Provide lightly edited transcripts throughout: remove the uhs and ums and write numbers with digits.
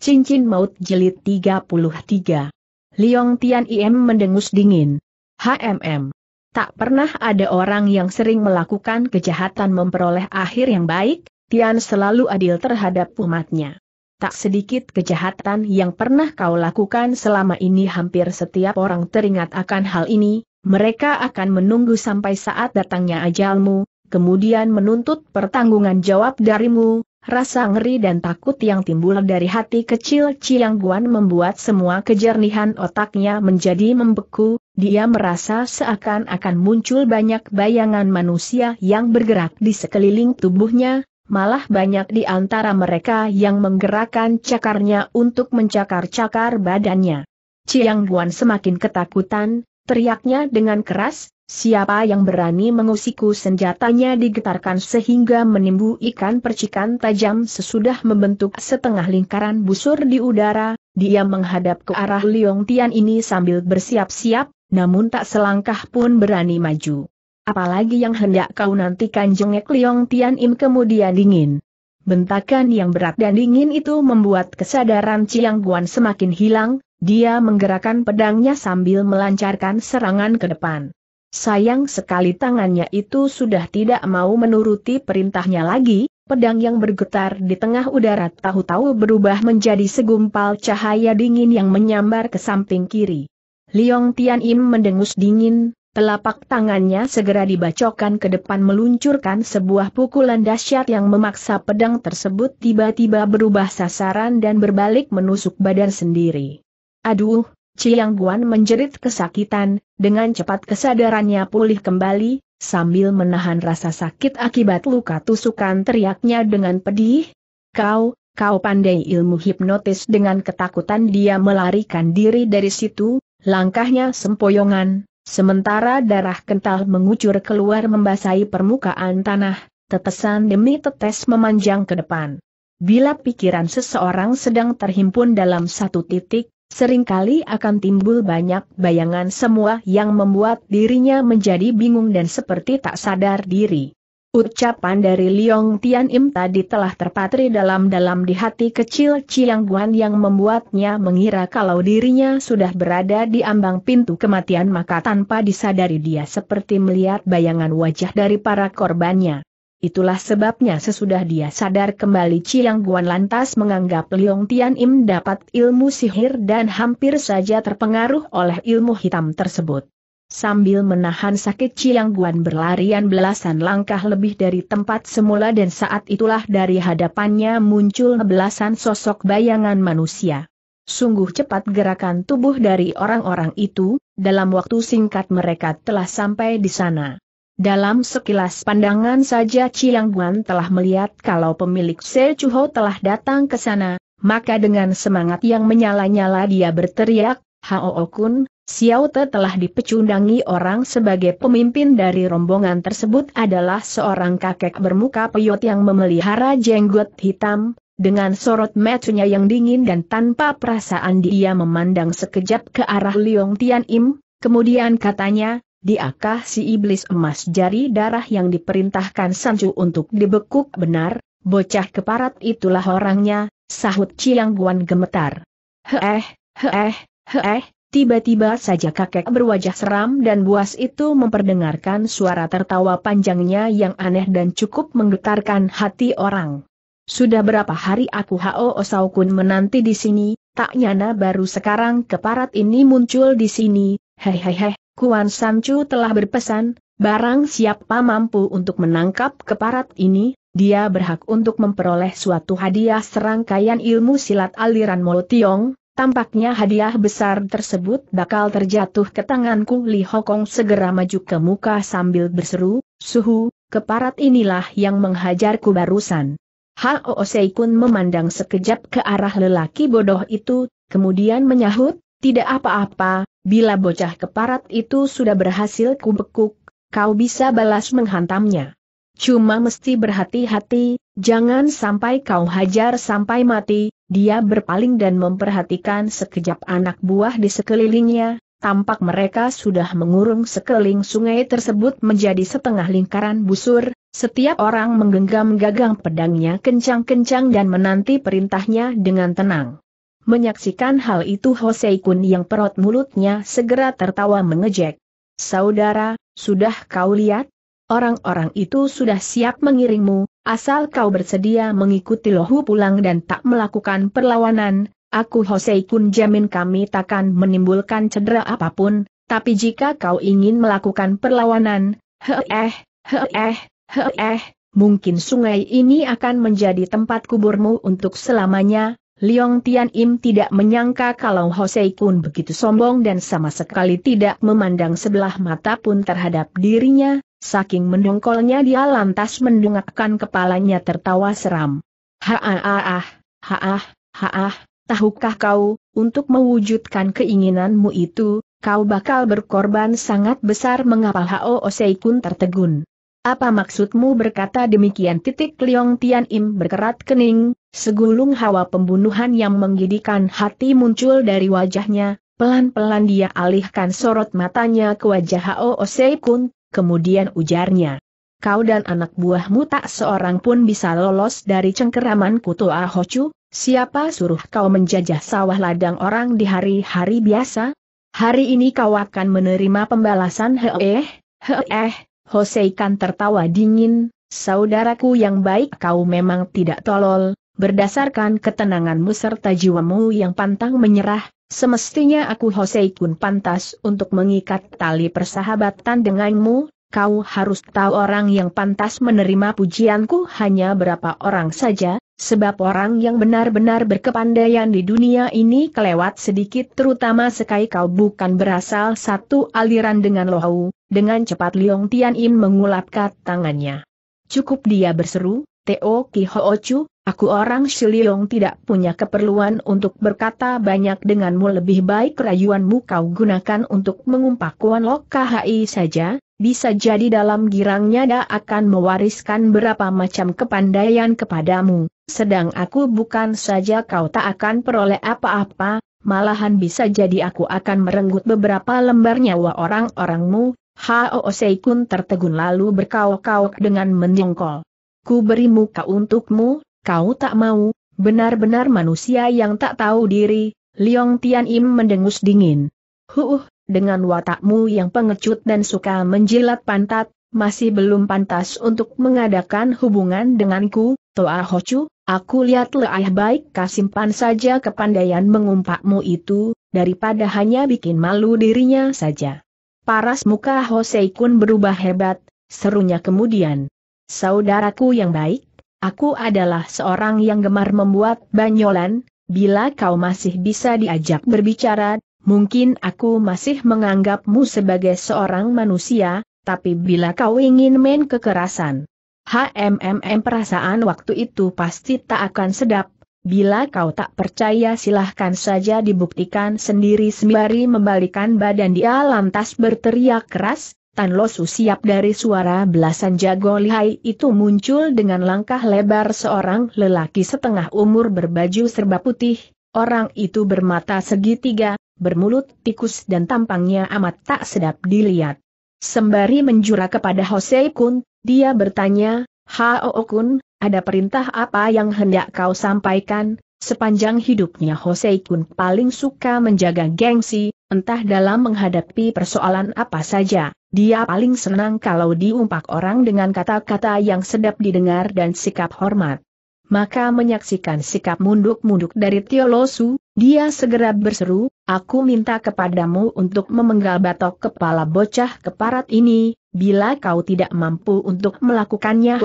Cincin Maut Jilid 33. Liong Tian Im mendengus dingin. Tak pernah ada orang yang sering melakukan kejahatan memperoleh akhir yang baik, Tian selalu adil terhadap umatnya. Tak sedikit kejahatan yang pernah kau lakukan selama ini hampir setiap orang teringat akan hal ini, mereka akan menunggu sampai saat datangnya ajalmu, kemudian menuntut pertanggungan jawab darimu. Rasa ngeri dan takut yang timbul dari hati kecil Chiang Guan membuat semua kejernihan otaknya menjadi membeku. Dia merasa seakan-akan muncul banyak bayangan manusia yang bergerak di sekeliling tubuhnya, malah banyak di antara mereka yang menggerakkan cakarnya untuk mencakar-cakar badannya. Chiang Guan semakin ketakutan, teriaknya dengan keras, "Siapa yang berani mengusikku?" Senjatanya digetarkan sehingga menimbulkan percikan tajam sesudah membentuk setengah lingkaran busur di udara. Dia menghadap ke arah Liong Tian ini sambil bersiap-siap, namun tak selangkah pun berani maju. "Apalagi yang hendak kau nantikan?" jengek Liong Tian Im kemudian dingin. Bentakan yang berat dan dingin itu membuat kesadaran Chiang Guan semakin hilang. Dia menggerakkan pedangnya sambil melancarkan serangan ke depan. Sayang sekali tangannya itu sudah tidak mau menuruti perintahnya lagi, pedang yang bergetar di tengah udara tahu-tahu berubah menjadi segumpal cahaya dingin yang menyambar ke samping kiri. Liong Tian Im mendengus dingin, telapak tangannya segera dibacokkan ke depan meluncurkan sebuah pukulan dahsyat yang memaksa pedang tersebut tiba-tiba berubah sasaran dan berbalik menusuk badan sendiri. "Aduh!" Chiang Guan menjerit kesakitan, dengan cepat kesadarannya pulih kembali, sambil menahan rasa sakit akibat luka tusukan teriaknya dengan pedih, "Kau pandai ilmu hipnotis." Dengan ketakutan dia melarikan diri dari situ, langkahnya sempoyongan, sementara darah kental mengucur keluar membasahi permukaan tanah, tetesan demi tetes memanjang ke depan. Bila pikiran seseorang sedang terhimpun dalam satu titik, seringkali akan timbul banyak bayangan semua yang membuat dirinya menjadi bingung dan seperti tak sadar diri. Ucapan dari Liong Tian Im tadi telah terpatri dalam-dalam di hati kecil Chiang Guan yang membuatnya mengira kalau dirinya sudah berada di ambang pintu kematian, maka tanpa disadari dia seperti melihat bayangan wajah dari para korbannya. Itulah sebabnya sesudah dia sadar kembali Chiang Guan lantas menganggap Liong Tian Im dapat ilmu sihir dan hampir saja terpengaruh oleh ilmu hitam tersebut. Sambil menahan sakit Chiang Guan berlarian belasan langkah lebih dari tempat semula dan saat itulah dari hadapannya muncul belasan sosok bayangan manusia. Sungguh cepat gerakan tubuh dari orang-orang itu, dalam waktu singkat mereka telah sampai di sana. Dalam sekilas pandangan saja Chiang Guan telah melihat kalau pemilik Se Cu Ho telah datang ke sana, maka dengan semangat yang menyala-nyala dia berteriak, "Hao Okun, Xiao Te telah dipecundangi." Orang sebagai pemimpin dari rombongan tersebut adalah seorang kakek bermuka peyot yang memelihara jenggot hitam, dengan sorot matanya yang dingin dan tanpa perasaan dia memandang sekejap ke arah Liong Tian Im, kemudian katanya, "Diakah si iblis emas jari darah yang diperintahkan San Chu untuk dibekuk?" "Benar, bocah keparat itulah orangnya," sahut Chiang Guan gemetar. Tiba-tiba saja kakek berwajah seram dan buas itu memperdengarkan suara tertawa panjangnya yang aneh dan cukup menggetarkan hati orang. "Sudah berapa hari aku Hao Sei Kun menanti di sini, tak nyana baru sekarang keparat ini muncul di sini. Kuan San Chu telah berpesan, barang siapa mampu untuk menangkap keparat ini, dia berhak untuk memperoleh suatu hadiah serangkaian ilmu silat aliran Mo Tiong. Tampaknya hadiah besar tersebut bakal terjatuh ke tanganku." Li Ho Kong segera maju ke muka sambil berseru, "Suhu, keparat inilah yang menghajarku barusan." Hao Sei Kun memandang sekejap ke arah lelaki bodoh itu, kemudian menyahut, "Tidak apa-apa, bila bocah keparat itu sudah berhasil kubekuk, kau bisa balas menghantamnya. Cuma mesti berhati-hati, jangan sampai kau hajar sampai mati." Dia berpaling dan memperhatikan sekejap anak buah di sekelilingnya, tampak mereka sudah mengurung sekeliling sungai tersebut menjadi setengah lingkaran busur, setiap orang menggenggam gagang pedangnya kencang-kencang dan menanti perintahnya dengan tenang. Menyaksikan hal itu Ho Sei Kun yang perut mulutnya segera tertawa mengejek. Saudara, sudah kau lihat? Orang-orang itu sudah siap mengiringmu, asal kau bersedia mengikuti lohu pulang dan tak melakukan perlawanan. Aku Ho Sei Kun jamin kami takkan menimbulkan cedera apapun, tapi jika kau ingin melakukan perlawanan, mungkin sungai ini akan menjadi tempat kuburmu untuk selamanya. Liong Tian Im tidak menyangka kalau Ho Sei Kun begitu sombong dan sama sekali tidak memandang sebelah mata pun terhadap dirinya, saking mendongkolnya dia lantas mendongakkan kepalanya tertawa seram. Tahukah kau, untuk mewujudkan keinginanmu itu, kau bakal berkorban sangat besar? Mengapa Hao Sei Kun tertegun? Apa maksudmu berkata demikian? Liong Tian Im berkerat kening, segulung hawa pembunuhan yang menggigitkan hati muncul dari wajahnya. Pelan-pelan dia alihkan sorot matanya ke wajah Hao Sei Kun, kemudian ujarnya, kau dan anak buahmu tak seorang pun bisa lolos dari cengkeraman Kuto Ahochu. Siapa suruh kau menjajah sawah ladang orang di hari-hari biasa? Hari ini kau akan menerima pembalasan. Ho Sei Kun tertawa dingin, saudaraku yang baik, kau memang tidak tolol. Berdasarkan ketenanganmu serta jiwamu yang pantang menyerah, semestinya aku Ho Sei Kun pantas untuk mengikat tali persahabatan denganmu. Kau harus tahu orang yang pantas menerima pujianku hanya berapa orang saja, sebab orang yang benar-benar berkepandaian di dunia ini kelewat sedikit, terutama sekali kau bukan berasal satu aliran dengan Lohau. Dengan cepat Liong Tian Im mengulapkan tangannya. Cukup, dia berseru, Teo Ki Ho Chu, aku orang Shiliong tidak punya keperluan untuk berkata banyak denganmu. Lebih baik rayuanmu kau gunakan untuk mengumpak Kuan Lok Khai saja, bisa jadi dalam girangnya dia akan mewariskan berapa macam kepandaian kepadamu. Sedang aku bukan saja kau tak akan peroleh apa-apa, malahan bisa jadi aku akan merenggut beberapa lembar nyawa orang-orangmu. Hao Sei Kun tertegun lalu berkaok-kaok dengan menyongkol. Ku beri muka untukmu, kau tak mau, benar-benar manusia yang tak tahu diri. Liong Tian Im mendengus dingin. Dengan watakmu yang pengecut dan suka menjilat pantat, masih belum pantas untuk mengadakan hubungan denganku. Toa Hocu, aku lihat lebih baik kau simpan saja kepandaian mengumpakmu itu, daripada hanya bikin malu dirinya saja. Paras muka Ho Sei Kun berubah hebat, serunya kemudian. Saudaraku yang baik, aku adalah seorang yang gemar membuat banyolan, bila kau masih bisa diajak berbicara, mungkin aku masih menganggapmu sebagai seorang manusia, tapi bila kau ingin main kekerasan, perasaan waktu itu pasti tak akan sedap. Bila kau tak percaya silahkan saja dibuktikan sendiri. Sembari membalikan badan dia lantas berteriak keras. Tan Losu siap dari suara belasan jago lihai itu muncul dengan langkah lebar seorang lelaki setengah umur berbaju serba putih. Orang itu bermata segitiga, bermulut tikus dan tampangnya amat tak sedap dilihat. Sembari menjura kepada Ho Sei Kun, dia bertanya, Hao Okun, ada perintah apa yang hendak kau sampaikan? Sepanjang hidupnya Ho Sei Kun paling suka menjaga gengsi, entah dalam menghadapi persoalan apa saja. Dia paling senang kalau diumpak orang dengan kata-kata yang sedap didengar dan sikap hormat. Maka menyaksikan sikap munduk-munduk dari Tio Losu, dia segera berseru, aku minta kepadamu untuk memenggal batok kepala bocah keparat ini, bila kau tidak mampu untuk melakukannya.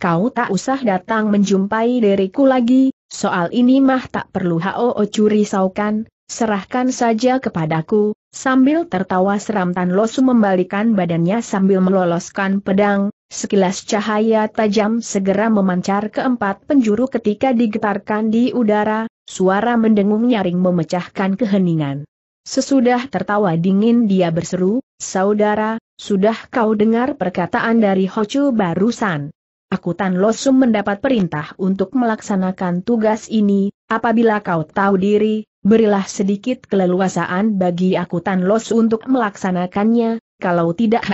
Kau tak usah datang menjumpai diriku lagi, soal ini mah tak perlu Hao curi saukan, serahkan saja kepadaku. Sambil tertawa seram Tan Losu membalikan badannya sambil meloloskan pedang, sekilas cahaya tajam segera memancar ke empat penjuru. Ketika digetarkan di udara, suara mendengung nyaring memecahkan keheningan. Sesudah tertawa dingin dia berseru, saudara, sudah kau dengar perkataan dari Hocu barusan? Aku Tan Losu mendapat perintah untuk melaksanakan tugas ini, apabila kau tahu diri, berilah sedikit keleluasaan bagi aku Tan Losu untuk melaksanakannya, kalau tidak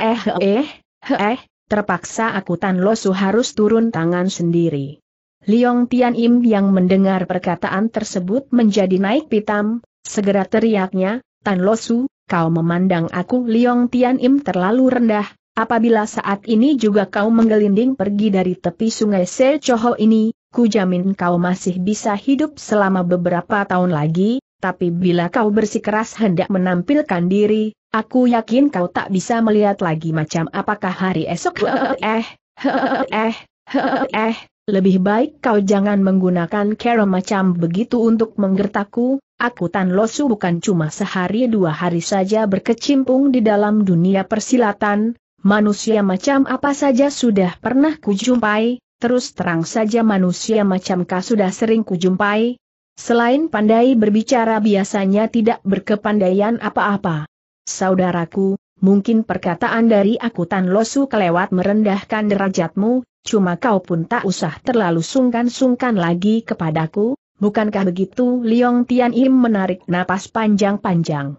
terpaksa aku Tan Losu harus turun tangan sendiri. Liong Tian Im yang mendengar perkataan tersebut menjadi naik pitam, segera teriaknya, "Tan Losu, kau memandang aku Liong Tian Im terlalu rendah, apabila saat ini juga kau menggelinding pergi dari tepi sungai Se Cu Ho ini, kujamin kau masih bisa hidup selama beberapa tahun lagi, tapi bila kau bersikeras hendak menampilkan diri, aku yakin kau tak bisa melihat lagi macam apakah hari esok." "Lebih baik kau jangan menggunakan cara macam begitu untuk menggertakku. Aku Tan Losu bukan cuma sehari dua hari saja berkecimpung di dalam dunia persilatan, manusia macam apa saja sudah pernah kujumpai. Terus terang saja manusia macamkah sudah sering kujumpai? Selain pandai berbicara biasanya tidak berkepandaian apa-apa. Saudaraku, mungkin perkataan dari aku Tan Losu kelewat merendahkan derajatmu, cuma kau pun tak usah terlalu sungkan-sungkan lagi kepadaku, bukankah begitu?" Liong Tian Im menarik napas panjang-panjang.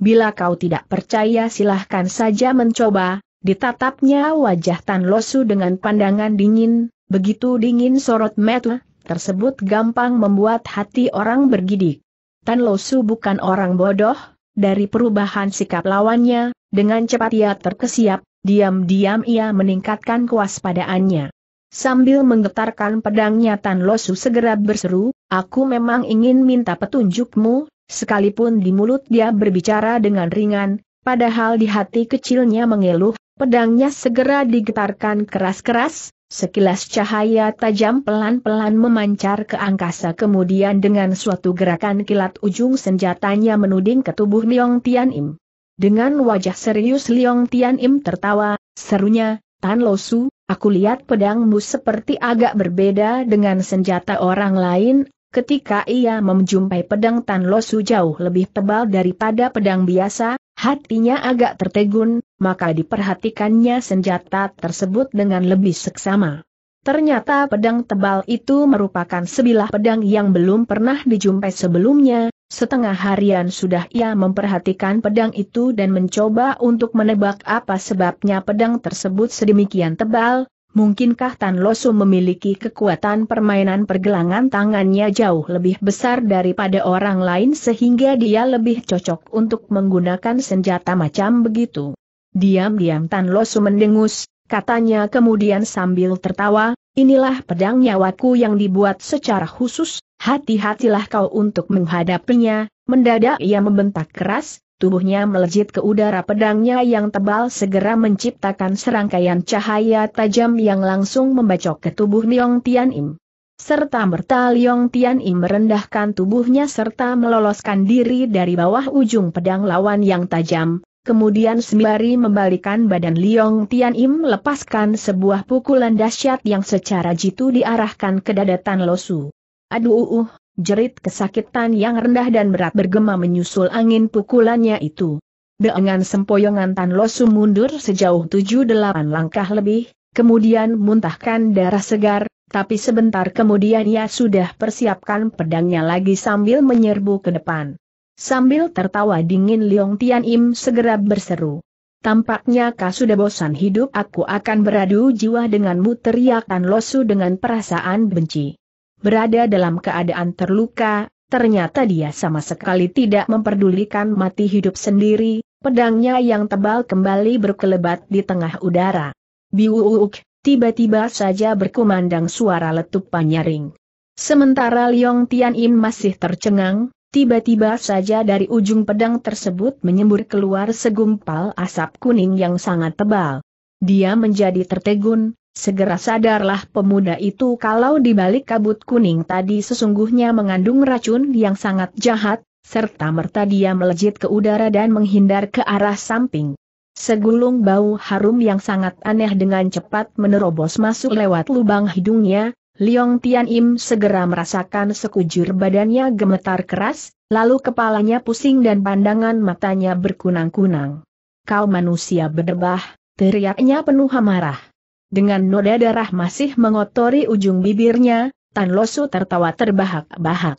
"Bila kau tidak percaya silahkan saja mencoba." Ditatapnya wajah Tan Losu dengan pandangan dingin, begitu dingin sorot mata tersebut gampang membuat hati orang bergidik. Tan Losu bukan orang bodoh, dari perubahan sikap lawannya, dengan cepat ia terkesiap, diam-diam ia meningkatkan kewaspadaannya. Sambil menggetarkan pedangnya Tan Losu segera berseru, "Aku memang ingin minta petunjukmu." Sekalipun di mulut dia berbicara dengan ringan, padahal di hati kecilnya mengeluh. Pedangnya segera digetarkan keras-keras, sekilas cahaya tajam pelan-pelan memancar ke angkasa kemudian dengan suatu gerakan kilat ujung senjatanya menuding ke tubuh Liong Tian Im. Dengan wajah serius Liong Tian Im tertawa, serunya, "Tan Losu, aku lihat pedangmu seperti agak berbeda dengan senjata orang lain." Ketika ia menjumpai pedang Tan Losu jauh lebih tebal daripada pedang biasa, hatinya agak tertegun, maka diperhatikannya senjata tersebut dengan lebih seksama. Ternyata pedang tebal itu merupakan sebilah pedang yang belum pernah dijumpai sebelumnya. Setengah harian sudah ia memperhatikan pedang itu dan mencoba untuk menebak apa sebabnya pedang tersebut sedemikian tebal. Mungkinkah Tan Losu memiliki kekuatan permainan pergelangan tangannya jauh lebih besar daripada orang lain sehingga dia lebih cocok untuk menggunakan senjata macam begitu? Diam-diam Tan Losu mendengus, katanya kemudian sambil tertawa, "Inilah pedang nyawaku yang dibuat secara khusus, hati-hatilah kau untuk menghadapinya." Mendadak ia membentak keras. Tubuhnya melejit ke udara, pedangnya yang tebal segera menciptakan serangkaian cahaya tajam yang langsung membacok ke tubuh Liong Tian Im. Serta-merta Liong Tian Im merendahkan tubuhnya serta meloloskan diri dari bawah ujung pedang lawan yang tajam, kemudian sembari membalikan badan Liong Tian Im lepaskan sebuah pukulan dahsyat yang secara jitu diarahkan ke dada Tan Losu. "Aduh!" Jerit kesakitan yang rendah dan berat bergema menyusul angin pukulannya itu. Dengan sempoyongan Tan Losu mundur sejauh 7-8 langkah lebih, kemudian muntahkan darah segar, tapi sebentar kemudian ia sudah persiapkan pedangnya lagi sambil menyerbu ke depan. Sambil tertawa dingin Liong Tian Im segera berseru, "Tampaknya kau sudah bosan hidup, aku akan beradu jiwa denganmu!" teriak Tan Losu dengan perasaan benci. Berada dalam keadaan terluka, ternyata dia sama sekali tidak memperdulikan mati hidup sendiri, pedangnya yang tebal kembali berkelebat di tengah udara. "Biuuk!" Tiba-tiba saja berkumandang suara letupan nyaring. Sementara Liong Tian Im masih tercengang, tiba-tiba saja dari ujung pedang tersebut menyembur keluar segumpal asap kuning yang sangat tebal. Dia menjadi tertegun. Segera sadarlah pemuda itu kalau di balik kabut kuning tadi sesungguhnya mengandung racun yang sangat jahat, serta-merta dia melejit ke udara dan menghindar ke arah samping. Segulung bau harum yang sangat aneh dengan cepat menerobos masuk lewat lubang hidungnya. Liong Tian Im segera merasakan sekujur badannya gemetar keras, lalu kepalanya pusing dan pandangan matanya berkunang-kunang. "Kau manusia berdebah!" teriaknya penuh amarah. Dengan noda darah masih mengotori ujung bibirnya, Tan Losu tertawa terbahak-bahak.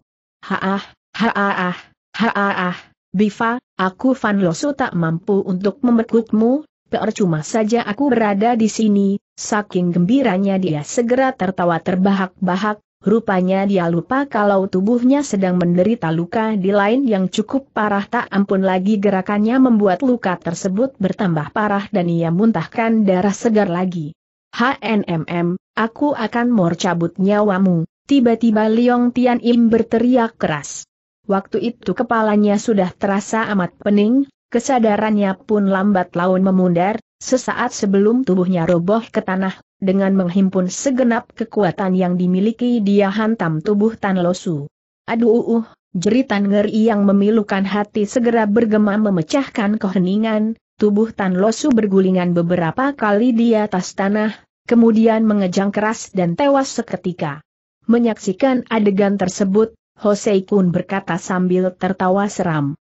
"Bifa, aku Tan Losu tak mampu untuk membekukmu, percuma saja aku berada di sini." Saking gembiranya dia segera tertawa terbahak-bahak, Rupanya dia lupa kalau tubuhnya sedang menderita luka di lain yang cukup parah. Tak ampun lagi gerakannya membuat luka tersebut bertambah parah dan ia muntahkan darah segar lagi. "HNMM, aku akan cabut nyawamu!" Tiba-tiba Liong Tian Im berteriak keras. Waktu itu kepalanya sudah terasa amat pening, kesadarannya pun lambat laun memundar, sesaat sebelum tubuhnya roboh ke tanah. Dengan menghimpun segenap kekuatan yang dimiliki dia hantam tubuh Tan Losu. Aduh, jeritan ngeri yang memilukan hati segera bergema memecahkan keheningan. Tubuh Tan Losu bergulingan beberapa kali di atas tanah, kemudian mengejang keras dan tewas seketika. Menyaksikan adegan tersebut, Ho Sei Kun berkata sambil tertawa seram.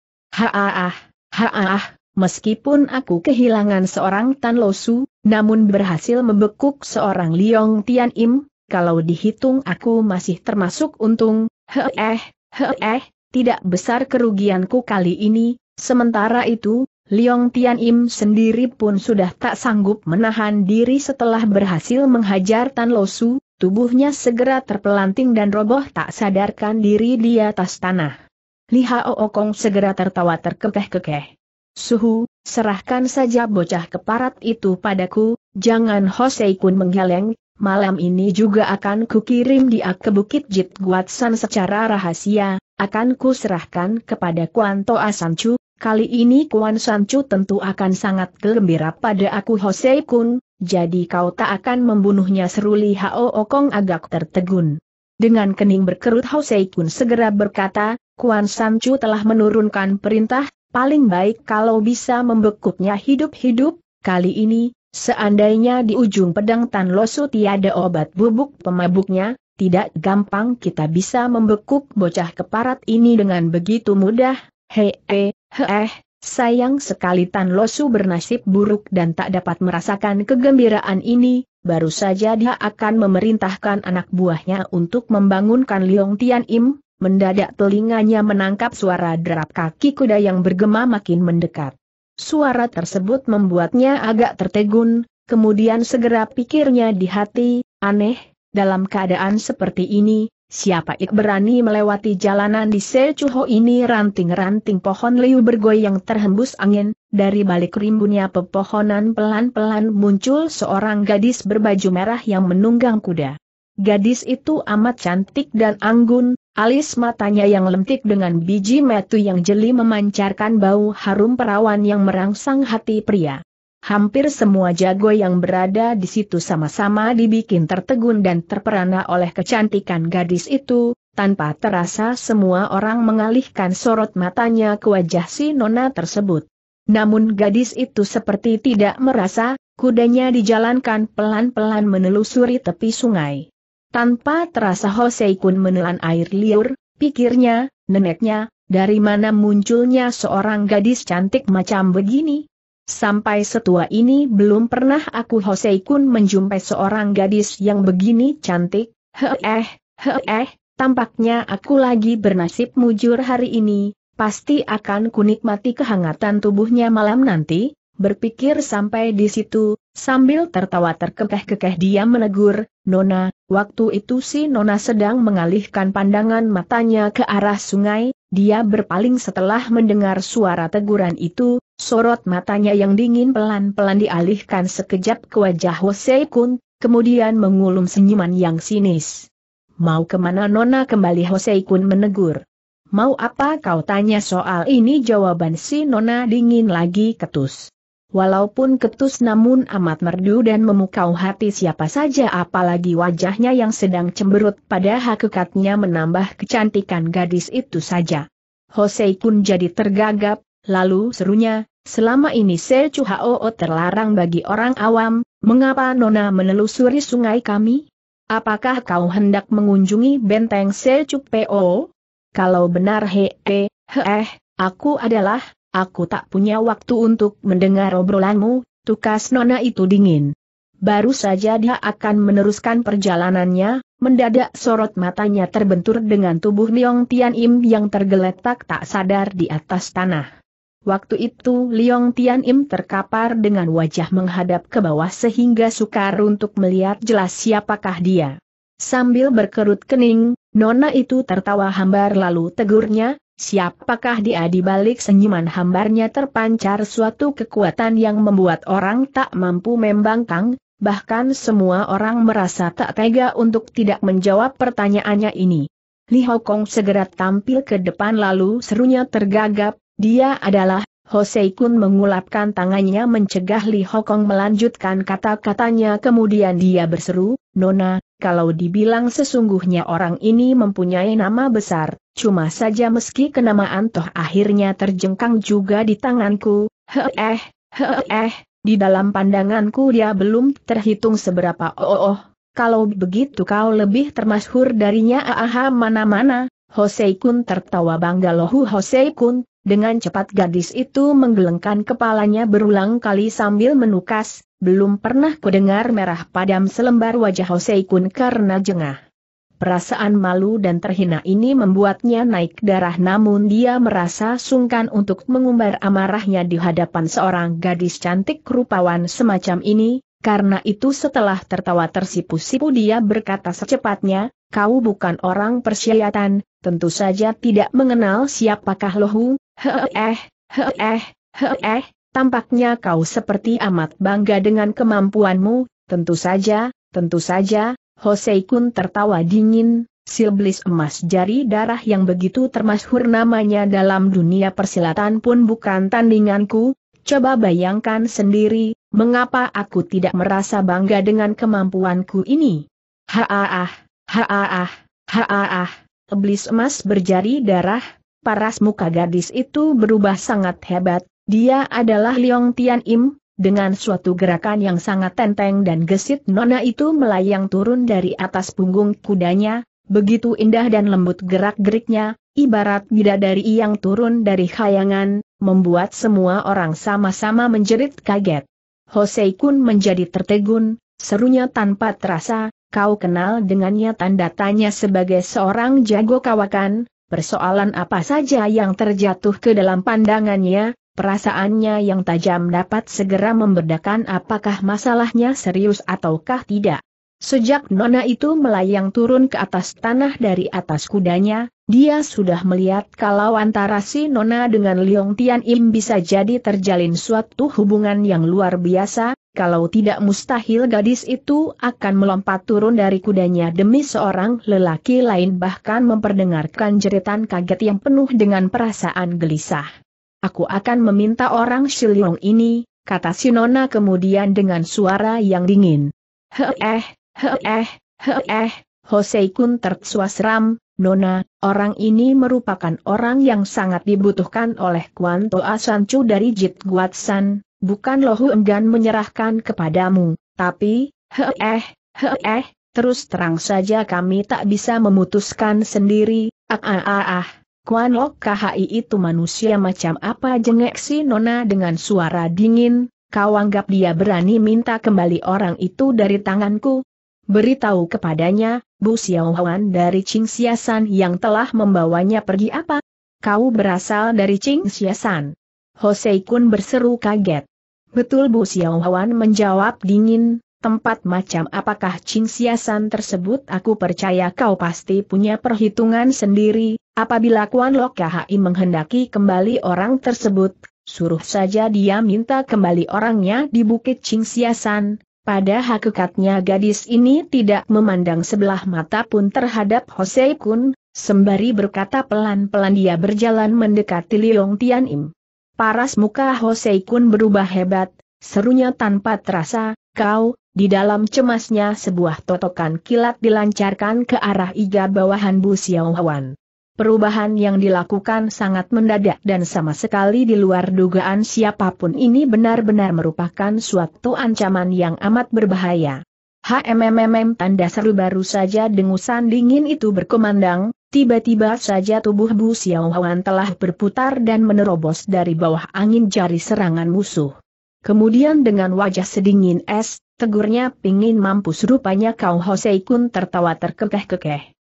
Meskipun aku kehilangan seorang Tan Losu, namun berhasil membekuk seorang Liong Tian Im, kalau dihitung aku masih termasuk untung. Tidak besar kerugianku kali ini. Sementara itu, Liong Tian Im sendiri pun sudah tak sanggup menahan diri setelah berhasil menghajar Tan Losu, tubuhnya segera terpelanting dan roboh tak sadarkan diri di atas tanah. Li Ho Kong segera tertawa terkekeh-kekeh. "Suhu, serahkan saja bocah keparat itu padaku, jangan." Ho Sei Kun menggeleng, "Malam ini juga akan kukirim dia ke Bukit Jit Guat San secara rahasia, akan kuserahkan kepada Kuan San Chu. Kali ini Kuan San Chu tentu akan sangat gembira pada aku." "Ho Sei Kun, jadi kau tak akan membunuhnya?" seru Li Ho Kong agak tertegun. Dengan kening berkerut Ho Sei Kun segera berkata, "Kuan San Chu telah menurunkan perintah. Paling baik kalau bisa membekuknya hidup-hidup. Kali ini, seandainya di ujung pedang Tan Losu tiada obat bubuk pemabuknya, tidak gampang kita bisa membekuk bocah keparat ini dengan begitu mudah." Sayang sekali Tan Losu bernasib buruk dan tak dapat merasakan kegembiraan ini. Baru saja dia akan memerintahkan anak buahnya untuk membangunkan Liong Tian Im, mendadak telinganya menangkap suara derap kaki kuda yang bergema makin mendekat. Suara tersebut membuatnya agak tertegun, kemudian segera pikirnya di hati, aneh, dalam keadaan seperti ini, siapa yang berani melewati jalanan di Se Cu Ho ini? Ranting-ranting pohon liu bergoyang terhembus angin, dari balik rimbunnya pepohonan pelan-pelan muncul seorang gadis berbaju merah yang menunggang kuda. Gadis itu amat cantik dan anggun, alis matanya yang lentik dengan biji metu yang jeli memancarkan bau harum perawan yang merangsang hati pria. Hampir semua jago yang berada di situ sama-sama dibikin tertegun dan terperana oleh kecantikan gadis itu. Tanpa terasa semua orang mengalihkan sorot matanya ke wajah si nona tersebut. Namun gadis itu seperti tidak merasa, kudanya dijalankan pelan-pelan menelusuri tepi sungai. Tanpa terasa Ho Sei Kun menelan air liur, pikirnya, neneknya, dari mana munculnya seorang gadis cantik macam begini? Sampai setua ini belum pernah aku Ho Sei Kun menjumpai seorang gadis yang begini cantik. Tampaknya aku lagi bernasib mujur hari ini, pasti akan kunikmati kehangatan tubuhnya malam nanti. Berpikir sampai di situ, sambil tertawa terkekeh-kekeh dia menegur, "Nona." Waktu itu si nona sedang mengalihkan pandangan matanya ke arah sungai, dia berpaling setelah mendengar suara teguran itu, sorot matanya yang dingin pelan-pelan dialihkan sekejap ke wajah Ho Sei Kun, kemudian mengulum senyuman yang sinis. "Mau kemana nona?" kembali Ho Sei Kun menegur. "Mau apa kau tanya soal ini?" jawaban si nona dingin lagi ketus. Walaupun ketus namun amat merdu dan memukau hati siapa saja, apalagi wajahnya yang sedang cemberut pada hakikatnya menambah kecantikan gadis itu saja. Ho Sei Kun jadi tergagap, lalu serunya, "Selama ini Se Cu Ho terlarang bagi orang awam, mengapa nona menelusuri sungai kami? Apakah kau hendak mengunjungi benteng Se Cu Ho? Kalau benar aku adalah..." "Aku tak punya waktu untuk mendengar obrolanmu," tukas nona itu dingin. Baru saja dia akan meneruskan perjalanannya, mendadak sorot matanya terbentur dengan tubuh Liong Tian Im yang tergeletak tak sadar di atas tanah. Waktu itu Liong Tian Im terkapar dengan wajah menghadap ke bawah sehingga sukar untuk melihat jelas siapakah dia. Sambil berkerut kening, nona itu tertawa hambar lalu tegurnya, siapakah dia? Di balik senyuman hambarnya terpancar suatu kekuatan yang membuat orang tak mampu membangkang, bahkan semua orang merasa tak tega untuk tidak menjawab pertanyaannya ini. Li Ho Kong segera tampil ke depan lalu serunya tergagap, dia adalah. Ho Sei Kun mengulapkan tangannya mencegah Li Ho Kong melanjutkan kata-katanya, kemudian dia berseru, "Nona, kalau dibilang sesungguhnya orang ini mempunyai nama besar, cuma saja meski kenamaan toh akhirnya terjengkang juga di tanganku, di dalam pandanganku dia belum terhitung seberapa. Kalau begitu kau lebih termasyhur darinya." "Aha, mana-mana." Ho Sei Kun tertawa bangga. "Lohu Ho Sei Kun." Dengan cepat gadis itu menggelengkan kepalanya berulang kali sambil menukas, belum pernah kudengar merah padam selembar wajah Ho Sei Kun karena jengah. Perasaan malu dan terhina ini membuatnya naik darah, namun dia merasa sungkan untuk mengumbar amarahnya di hadapan seorang gadis cantik rupawan semacam ini, karena itu setelah tertawa tersipu-sipu dia berkata secepatnya, "Kau bukan orang persyaratan, tentu saja tidak mengenal siapakah Lohu. Tampaknya kau seperti amat bangga dengan kemampuanmu." Tentu saja, Ho Sei Kun tertawa dingin, silblis emas jari darah yang begitu termasyhur namanya dalam dunia persilatan pun bukan tandinganku, coba bayangkan sendiri, mengapa aku tidak merasa bangga dengan kemampuanku ini?" Iblis emas berjari darah, paras muka gadis itu berubah sangat hebat, dia adalah Liong Tian Im. Dengan suatu gerakan yang sangat tenteng dan gesit nona itu melayang turun dari atas punggung kudanya, begitu indah dan lembut gerak-geriknya, ibarat bidadari yang turun dari khayangan, membuat semua orang sama-sama menjerit kaget. Ho Sei Kun menjadi tertegun, serunya tanpa terasa, "Kau kenal dengannya?" Tanda tanya sebagai seorang jago kawakan. Persoalan apa saja yang terjatuh ke dalam pandangannya, perasaannya yang tajam dapat segera membedakan apakah masalahnya serius ataukah tidak. Sejak nona itu melayang turun ke atas tanah dari atas kudanya, dia sudah melihat kalau antara si nona dengan Liong Tian Im bisa jadi terjalin suatu hubungan yang luar biasa, kalau tidak mustahil gadis itu akan melompat turun dari kudanya demi seorang lelaki lain, bahkan memperdengarkan jeritan kaget yang penuh dengan perasaan gelisah. "Aku akan meminta orang Shiliong ini," kata si nona kemudian dengan suara yang dingin. Ho Sei Kun tertawa seram, "Nona, orang ini merupakan orang yang sangat dibutuhkan oleh Kuan San Chu dari Jit Guat San, bukan Lohu enggan menyerahkan kepadamu, tapi, terus terang saja kami tak bisa memutuskan sendiri." "Kuan Lok Khai itu manusia macam apa?" jengek si nona dengan suara dingin, "Kau anggap dia berani minta kembali orang itu dari tanganku? Beritahu kepadanya, Bu Xiao Huan dari Ching Sia San yang telah membawanya pergi." "Apa? Kau berasal dari Ching Sia San?" Ho Sei Kun berseru kaget. "Betul," Bu Xiao Huan menjawab dingin, "tempat macam apakah Ching Sia San tersebut? Aku percaya kau pasti punya perhitungan sendiri, apabila Kuan Lok Khai menghendaki kembali orang tersebut, suruh saja dia minta kembali orangnya di Bukit Ching Sia San." Pada hakikatnya gadis ini tidak memandang sebelah mata pun terhadap Ho Sei Kun, sembari berkata pelan-pelan dia berjalan mendekati Liong Tian Im. Paras muka Ho Sei Kun berubah hebat, serunya tanpa terasa, "Kau!" Di dalam cemasnya sebuah totokan kilat dilancarkan ke arah iga bawahan Bu Xiao Huan. Perubahan yang dilakukan sangat mendadak dan sama sekali di luar dugaan siapapun, ini benar-benar merupakan suatu ancaman yang amat berbahaya. Tanda seru. Baru saja dengusan dingin itu berkumandang, tiba-tiba saja tubuh Bu Xiao Huan telah berputar dan menerobos dari bawah angin jari serangan musuh. Kemudian dengan wajah sedingin es, tegurnya, "Pingin mampus rupanya kau." Ho Sei Kun tertawa terkekeh-kekeh.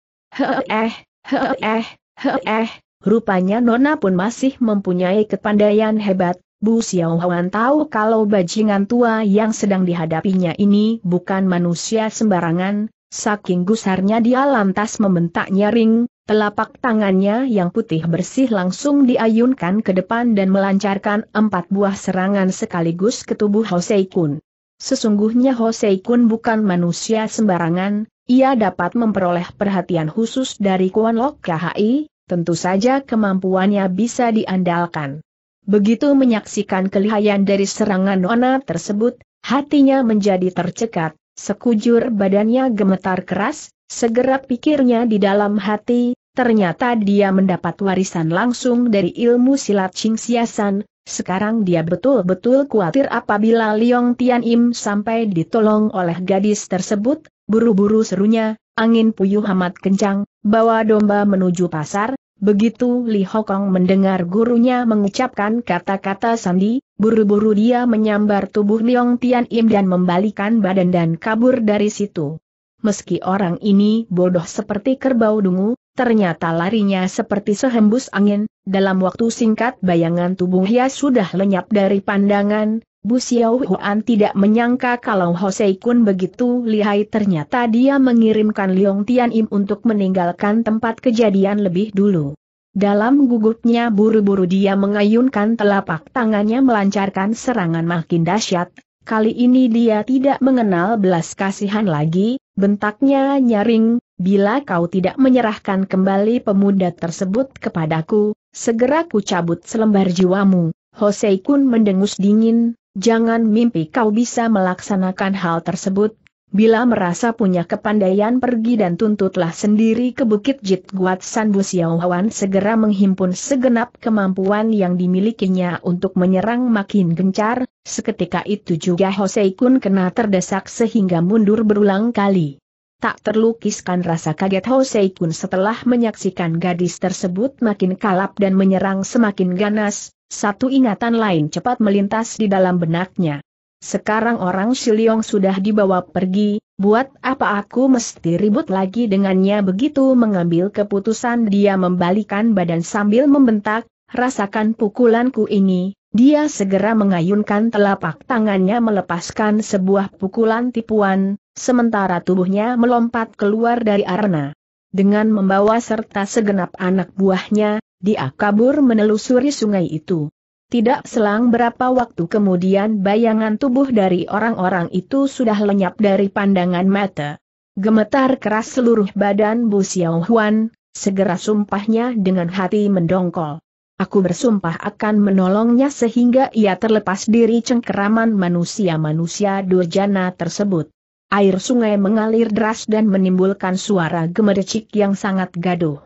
Rupanya nona pun masih mempunyai kepandaian hebat. Bu Xiao Huan tahu kalau bajingan tua yang sedang dihadapinya ini bukan manusia sembarangan, Saking gusarnya dia lantas membentak nyaring, telapak tangannya yang putih bersih langsung diayunkan ke depan dan melancarkan 4 buah serangan sekaligus ke tubuh Hao Sei Kun. Sesungguhnya Hao Sei Kun bukan manusia sembarangan, ia dapat memperoleh perhatian khusus dari Kuan Lok Khai, tentu saja kemampuannya bisa diandalkan. Begitu menyaksikan kelihayan dari serangan nona tersebut, hatinya menjadi tercekat. Sekujur badannya gemetar keras, segera pikirnya di dalam hati, ternyata dia mendapat warisan langsung dari ilmu silat Ching Sia San. Sekarang dia betul-betul khawatir apabila Liong Tian Im sampai ditolong oleh gadis tersebut. Buru-buru serunya, angin puyuh amat kencang, bawa domba menuju pasar. Begitu Li Ho Kong mendengar gurunya mengucapkan kata-kata sandi, buru-buru dia menyambar tubuh Liong Tian Im dan membalikan badan dan kabur dari situ. Meski orang ini bodoh seperti kerbau dungu, ternyata larinya seperti sehembus angin. Dalam waktu singkat bayangan tubuhnya sudah lenyap dari pandangan. Bu Xiao Huan tidak menyangka kalau Hao Sei Kun begitu lihai, ternyata dia mengirimkan Liong Tian Im untuk meninggalkan tempat kejadian lebih dulu. Dalam gugupnya buru-buru dia mengayunkan telapak tangannya melancarkan serangan makin dahsyat. Kali ini dia tidak mengenal belas kasihan lagi, bentaknya nyaring, "Bila kau tidak menyerahkan kembali pemuda tersebut kepadaku, segera ku cabut selembar jiwamu." Hao Sei Kun mendengus dingin, "Jangan mimpi kau bisa melaksanakan hal tersebut. Bila merasa punya kepandaian pergi dan tuntutlah sendiri ke Bukit Jit Guat San." Bu Xiao Huan segera menghimpun segenap kemampuan yang dimilikinya untuk menyerang makin gencar, seketika itu juga Hao Sei Kun kena terdesak sehingga mundur berulang kali. Tak terlukiskan rasa kaget Hao Sei Kun setelah menyaksikan gadis tersebut makin kalap dan menyerang semakin ganas, satu ingatan lain cepat melintas di dalam benaknya. Sekarang orang si Liong sudah dibawa pergi, buat apa aku mesti ribut lagi dengannya? Begitu mengambil keputusan dia membalikan badan sambil membentak, "Rasakan pukulanku ini." Dia segera mengayunkan telapak tangannya melepaskan sebuah pukulan tipuan, sementara tubuhnya melompat keluar dari arena. Dengan membawa serta segenap anak buahnya, dia kabur menelusuri sungai itu. Tidak selang berapa waktu kemudian bayangan tubuh dari orang-orang itu sudah lenyap dari pandangan mata. Gemetar keras seluruh badan Bu Xiao Huan, segera sumpahnya dengan hati mendongkol. "Aku bersumpah akan menolongnya sehingga ia terlepas dari cengkeraman manusia-manusia durjana tersebut." Air sungai mengalir deras dan menimbulkan suara gemericik yang sangat gaduh.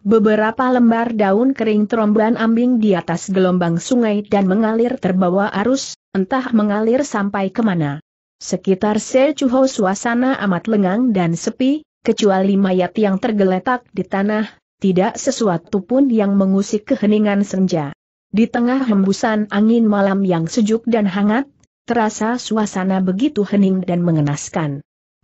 Beberapa lembar daun kering terombang-ambing di atas gelombang sungai dan mengalir terbawa arus, entah mengalir sampai kemana. Sekitar Se Cu Ho suasana amat lengang dan sepi, kecuali mayat yang tergeletak di tanah, tidak sesuatu pun yang mengusik keheningan senja. Di tengah hembusan angin malam yang sejuk dan hangat, terasa suasana begitu hening dan mengenaskan.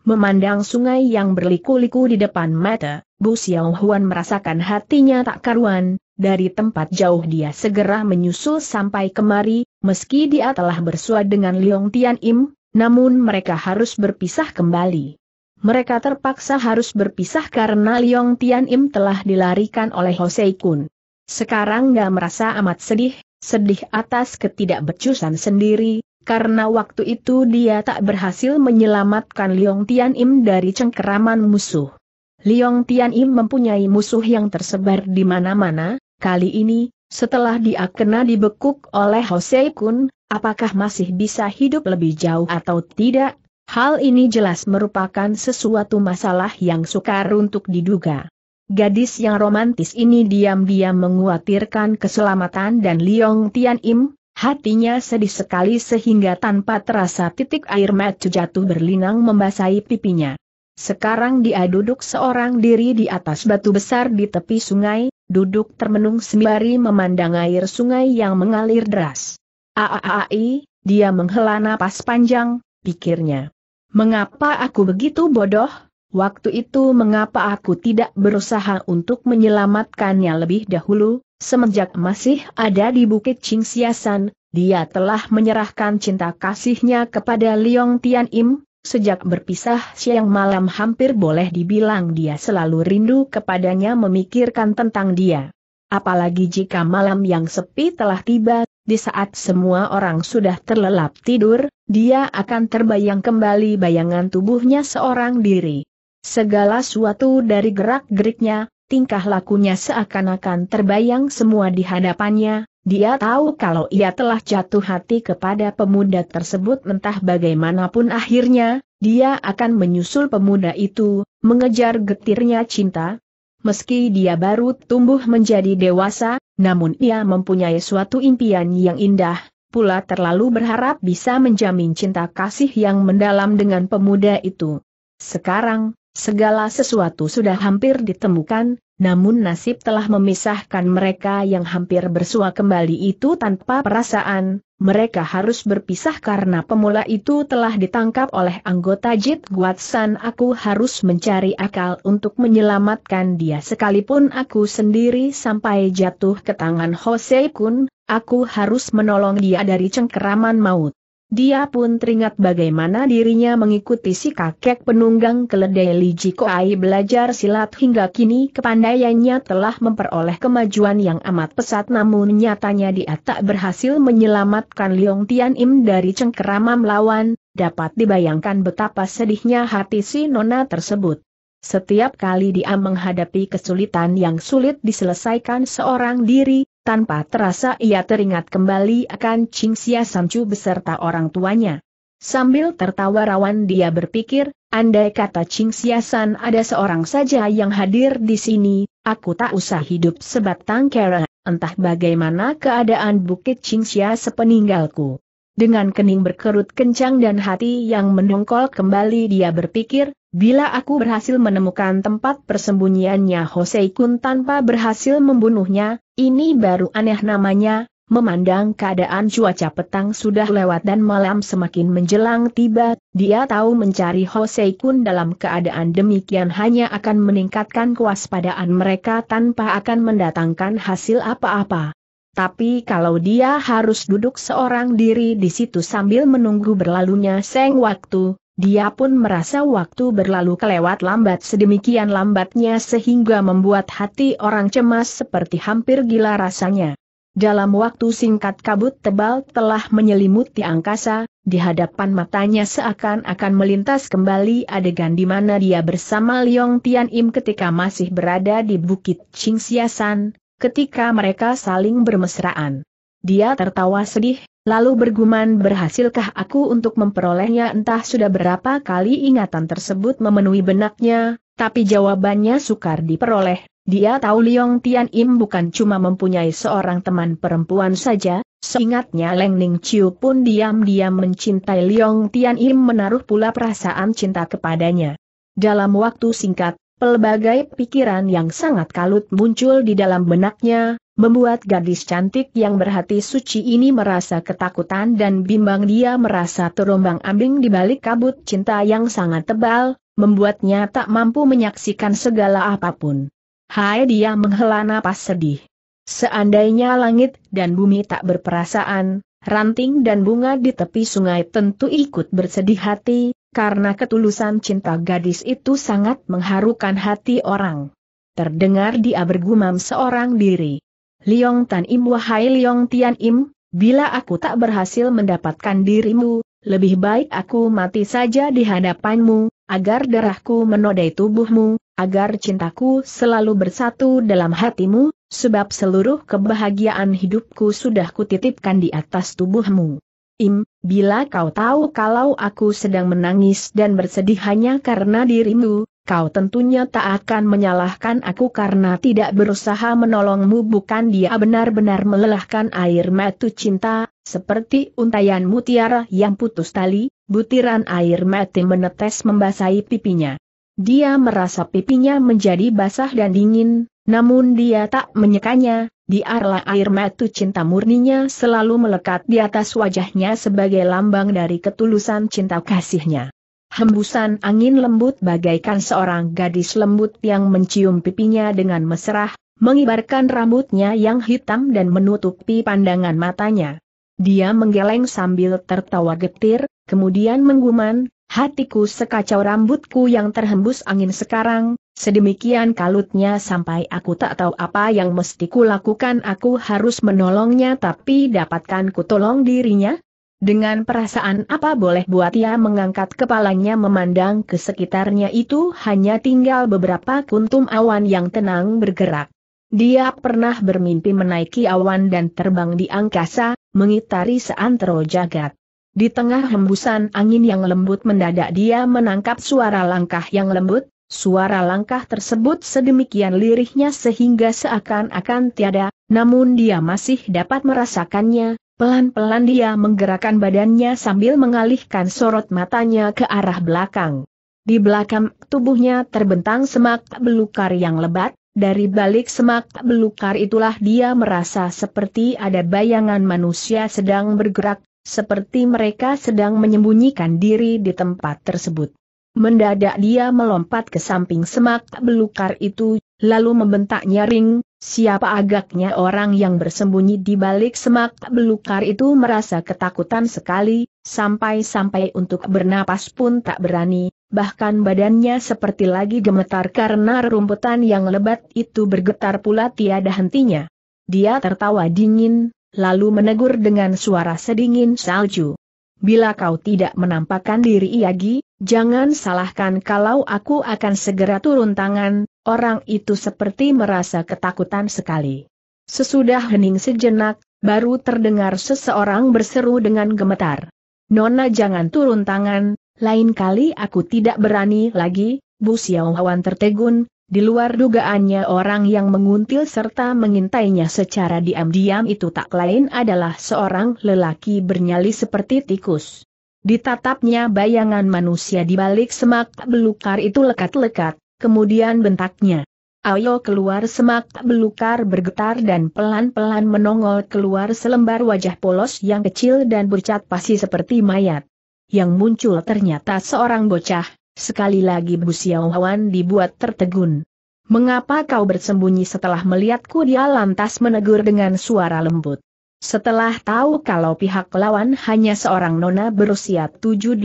Memandang sungai yang berliku-liku di depan mata, Bu Xiao Huan merasakan hatinya tak karuan. Dari tempat jauh dia segera menyusul sampai kemari, meski dia telah bersua dengan Liong Tian Im, namun mereka harus berpisah kembali. Mereka terpaksa harus berpisah karena Liong Tian Im telah dilarikan oleh Hao Sei Kun. Sekarang dia merasa amat sedih, sedih atas ketidakbecusan sendiri. Karena waktu itu dia tak berhasil menyelamatkan Liong Tian Im dari cengkeraman musuh. Liong Tian Im mempunyai musuh yang tersebar di mana-mana. Kali ini, setelah dia kena dibekuk oleh Hao Sei Kun, apakah masih bisa hidup lebih jauh atau tidak? Hal ini jelas merupakan sesuatu masalah yang sukar untuk diduga. Gadis yang romantis ini diam-diam mengkhawatirkan keselamatan dan Liong Tian Im. Hatinya sedih sekali sehingga tanpa terasa titik air mata jatuh berlinang membasahi pipinya. Sekarang dia duduk seorang diri di atas batu besar di tepi sungai, duduk termenung sembari memandang air sungai yang mengalir deras. "Aai," dia menghela napas panjang, pikirnya. "Mengapa aku begitu bodoh? Waktu itu mengapa aku tidak berusaha untuk menyelamatkannya lebih dahulu?" Semenjak masih ada di Bukit Ching Sia San, dia telah menyerahkan cinta kasihnya kepada Liong Tian Im, Sejak berpisah siang malam hampir boleh dibilang dia selalu rindu kepadanya memikirkan tentang dia. Apalagi jika malam yang sepi telah tiba, di saat semua orang sudah terlelap tidur, dia akan terbayang kembali bayangan tubuhnya seorang diri. Segala sesuatu dari gerak-geriknya, tingkah lakunya seakan-akan terbayang semua di hadapannya. Dia tahu kalau ia telah jatuh hati kepada pemuda tersebut, entah bagaimanapun akhirnya, dia akan menyusul pemuda itu, mengejar getirnya cinta. Meski dia baru tumbuh menjadi dewasa, namun ia mempunyai suatu impian yang indah, pula terlalu berharap bisa menjamin cinta kasih yang mendalam dengan pemuda itu. Sekarang, segala sesuatu sudah hampir ditemukan. Namun nasib telah memisahkan mereka yang hampir bersua kembali itu tanpa perasaan. Mereka harus berpisah karena pemula itu telah ditangkap oleh anggota Jit Guat San. Aku harus mencari akal untuk menyelamatkan dia sekalipun aku sendiri sampai jatuh ke tangan Ho Sei Kun. Aku harus menolong dia dari cengkeraman maut. Dia pun teringat bagaimana dirinya mengikuti si kakek penunggang keledai Li Jikoai belajar silat hingga kini kepandaiannya telah memperoleh kemajuan yang amat pesat, namun nyatanya dia tak berhasil menyelamatkan Liong Tian Im dari cengkeramam lawan. Dapat dibayangkan betapa sedihnya hati si nona tersebut. Setiap kali dia menghadapi kesulitan yang sulit diselesaikan seorang diri, tanpa terasa ia teringat kembali akan Ching Sia San beserta orang tuanya. Sambil tertawa rawan dia berpikir, andai kata Ching Sia San ada seorang saja yang hadir di sini, aku tak usah hidup sebatang kara, entah bagaimana keadaan bukit Ching Sia sepeninggalku. Dengan kening berkerut kencang dan hati yang mendongkol kembali dia berpikir, bila aku berhasil menemukan tempat persembunyiannya Ho Sei Kun tanpa berhasil membunuhnya, ini baru aneh namanya. Memandang keadaan cuaca petang sudah lewat dan malam semakin menjelang tiba, dia tahu mencari Ho Sei Kun dalam keadaan demikian hanya akan meningkatkan kewaspadaan mereka tanpa akan mendatangkan hasil apa-apa. Tapi kalau dia harus duduk seorang diri di situ sambil menunggu berlalunya seng waktu, dia pun merasa waktu berlalu kelewat lambat sedemikian lambatnya sehingga membuat hati orang cemas seperti hampir gila rasanya. Dalam waktu singkat kabut tebal telah menyelimuti angkasa, di hadapan matanya seakan-akan melintas kembali adegan di mana dia bersama Liong Tian Im ketika masih berada di bukit Ching Sia San, ketika mereka saling bermesraan. Dia tertawa sedih, lalu bergumam, berhasilkah aku untuk memperolehnya? Entah sudah berapa kali ingatan tersebut memenuhi benaknya, tapi jawabannya sukar diperoleh. Dia tahu Liong Tian Im bukan cuma mempunyai seorang teman perempuan saja, seingatnya Leng Ning Chiu pun diam-diam mencintai Liong Tian Im, menaruh pula perasaan cinta kepadanya. Dalam waktu singkat, pelbagai pikiran yang sangat kalut muncul di dalam benaknya, membuat gadis cantik yang berhati suci ini merasa ketakutan dan bimbang. Dia merasa terombang-ambing di balik kabut cinta yang sangat tebal, membuatnya tak mampu menyaksikan segala apapun. Hai, dia menghela napas sedih. Seandainya langit dan bumi tak berperasaan, ranting dan bunga di tepi sungai tentu ikut bersedih hati, karena ketulusan cinta gadis itu sangat mengharukan hati orang. Terdengar dia bergumam seorang diri. Liong Tian Im, wahai Liong Tian Im, bila aku tak berhasil mendapatkan dirimu, lebih baik aku mati saja di hadapanmu, agar darahku menodai tubuhmu, agar cintaku selalu bersatu dalam hatimu, sebab seluruh kebahagiaan hidupku sudah kutitipkan di atas tubuhmu. Im, bila kau tahu kalau aku sedang menangis dan bersedih hanya karena dirimu, kau tentunya tak akan menyalahkan aku karena tidak berusaha menolongmu. Bukan dia benar-benar melelahkan air mata cinta, seperti untaian mutiara yang putus tali, butiran air mata menetes membasahi pipinya. Dia merasa pipinya menjadi basah dan dingin, namun dia tak menyekanya. Diarlah air mata cinta murninya selalu melekat di atas wajahnya sebagai lambang dari ketulusan cinta kasihnya. Hembusan angin lembut bagaikan seorang gadis lembut yang mencium pipinya dengan mesra, mengibarkan rambutnya yang hitam dan menutupi pandangan matanya. Dia menggeleng sambil tertawa getir, kemudian menggumam, Hatiku sekacau rambutku yang terhembus angin sekarang, sedemikian kalutnya sampai aku tak tahu apa yang mesti kulakukan. Aku harus menolongnya, tapi dapatkan ku tolong dirinya? Dengan perasaan apa boleh buat ia mengangkat kepalanya memandang ke sekitarnya itu hanya tinggal beberapa kuntum awan yang tenang bergerak. Dia pernah bermimpi menaiki awan dan terbang di angkasa, mengitari seantero jagat. Di tengah hembusan angin yang lembut mendadak dia menangkap suara langkah yang lembut, suara langkah tersebut sedemikian lirihnya sehingga seakan-akan tiada, namun dia masih dapat merasakannya, pelan-pelan dia menggerakkan badannya sambil mengalihkan sorot matanya ke arah belakang. Di belakang tubuhnya terbentang semak belukar yang lebat, dari balik semak belukar itulah dia merasa seperti ada bayangan manusia sedang bergerak, seperti mereka sedang menyembunyikan diri di tempat tersebut. Mendadak dia melompat ke samping semak belukar itu, lalu membentak nyaring, siapa agaknya orang yang bersembunyi di balik semak belukar itu merasa ketakutan sekali, sampai-sampai untuk bernapas pun tak berani, bahkan badannya seperti lagi gemetar karena rumputan yang lebat itu bergetar pula tiada hentinya. Dia tertawa dingin, lalu menegur dengan suara sedingin salju. Bila kau tidak menampakkan diri lagi, jangan salahkan kalau aku akan segera turun tangan. Orang itu seperti merasa ketakutan sekali. Sesudah hening sejenak, baru terdengar seseorang berseru dengan gemetar. Nona jangan turun tangan, lain kali aku tidak berani lagi. Bu Xiao Huan tertegun. Di luar dugaannya orang yang menguntil serta mengintainya secara diam-diam itu tak lain adalah seorang lelaki bernyali seperti tikus. Ditatapnya bayangan manusia di balik semak belukar itu lekat-lekat, kemudian bentaknya. Ayo keluar! Semak belukar bergetar dan pelan-pelan menongol keluar selembar wajah polos yang kecil dan bercat pasi seperti mayat. Yang muncul ternyata seorang bocah. Sekali lagi Bu Xiao Huan dibuat tertegun. Mengapa kau bersembunyi? Setelah melihatku dia lantas menegur dengan suara lembut. Setelah tahu kalau pihak lawan hanya seorang nona berusia 7-18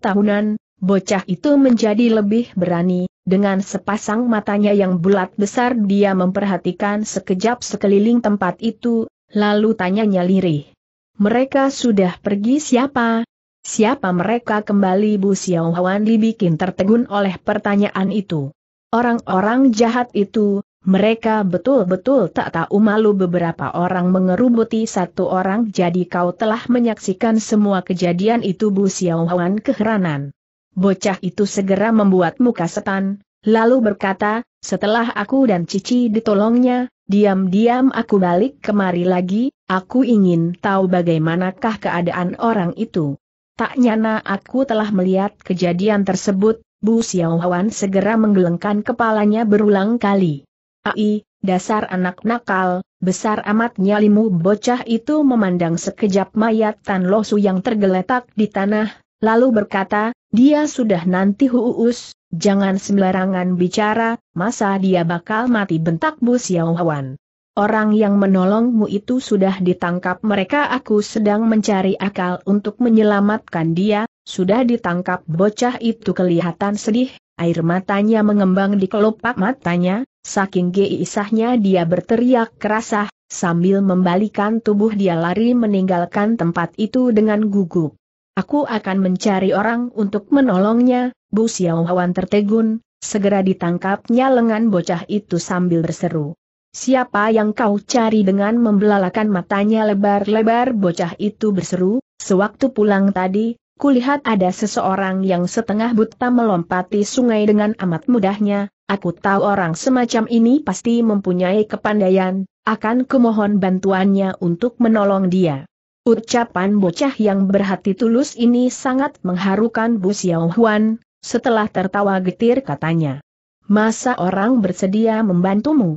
tahunan, bocah itu menjadi lebih berani, dengan sepasang matanya yang bulat besar dia memperhatikan sekejap sekeliling tempat itu, lalu tanyanya lirih. Mereka sudah pergi? Siapa mereka kembali? Bu Xiao Huan dibikin tertegun oleh pertanyaan itu. Orang-orang jahat itu, mereka betul-betul tak tahu malu. Beberapa orang mengerubuti satu orang. Jadi kau telah menyaksikan semua kejadian itu? Bu Xiao Huan keheranan. Bocah itu segera membuat muka setan, lalu berkata, setelah aku dan Cici ditolongnya, diam-diam aku balik kemari lagi, aku ingin tahu bagaimanakah keadaan orang itu. Tak nyana aku telah melihat kejadian tersebut. Bu Xiao Huan segera menggelengkan kepalanya berulang kali. Ai, dasar anak nakal, besar amat nyalimu. Bocah itu memandang sekejap mayat Tan Losu yang tergeletak di tanah, lalu berkata, dia sudah nanti huus, jangan sembarangan bicara, masa dia bakal mati? Bentak Bu Xiao Huan. Orang yang menolongmu itu sudah ditangkap mereka. Aku sedang mencari akal untuk menyelamatkan dia. Sudah ditangkap? Bocah itu kelihatan sedih, air matanya mengembang di kelopak matanya, saking geisahnya dia berteriak kerasah, sambil membalikan tubuh dia lari meninggalkan tempat itu dengan gugup. Aku akan mencari orang untuk menolongnya. Bu Xiao Huan tertegun, segera ditangkapnya lengan bocah itu sambil berseru. Siapa yang kau cari? Dengan membelalakan matanya lebar-lebar bocah itu berseru, sewaktu pulang tadi, kulihat ada seseorang yang setengah buta melompati sungai dengan amat mudahnya, aku tahu orang semacam ini pasti mempunyai kepandaian, akan kumohon bantuannya untuk menolong dia. Ucapan bocah yang berhati tulus ini sangat mengharukan Bu Xiao Huan, setelah tertawa getir katanya. Masa orang bersedia membantumu?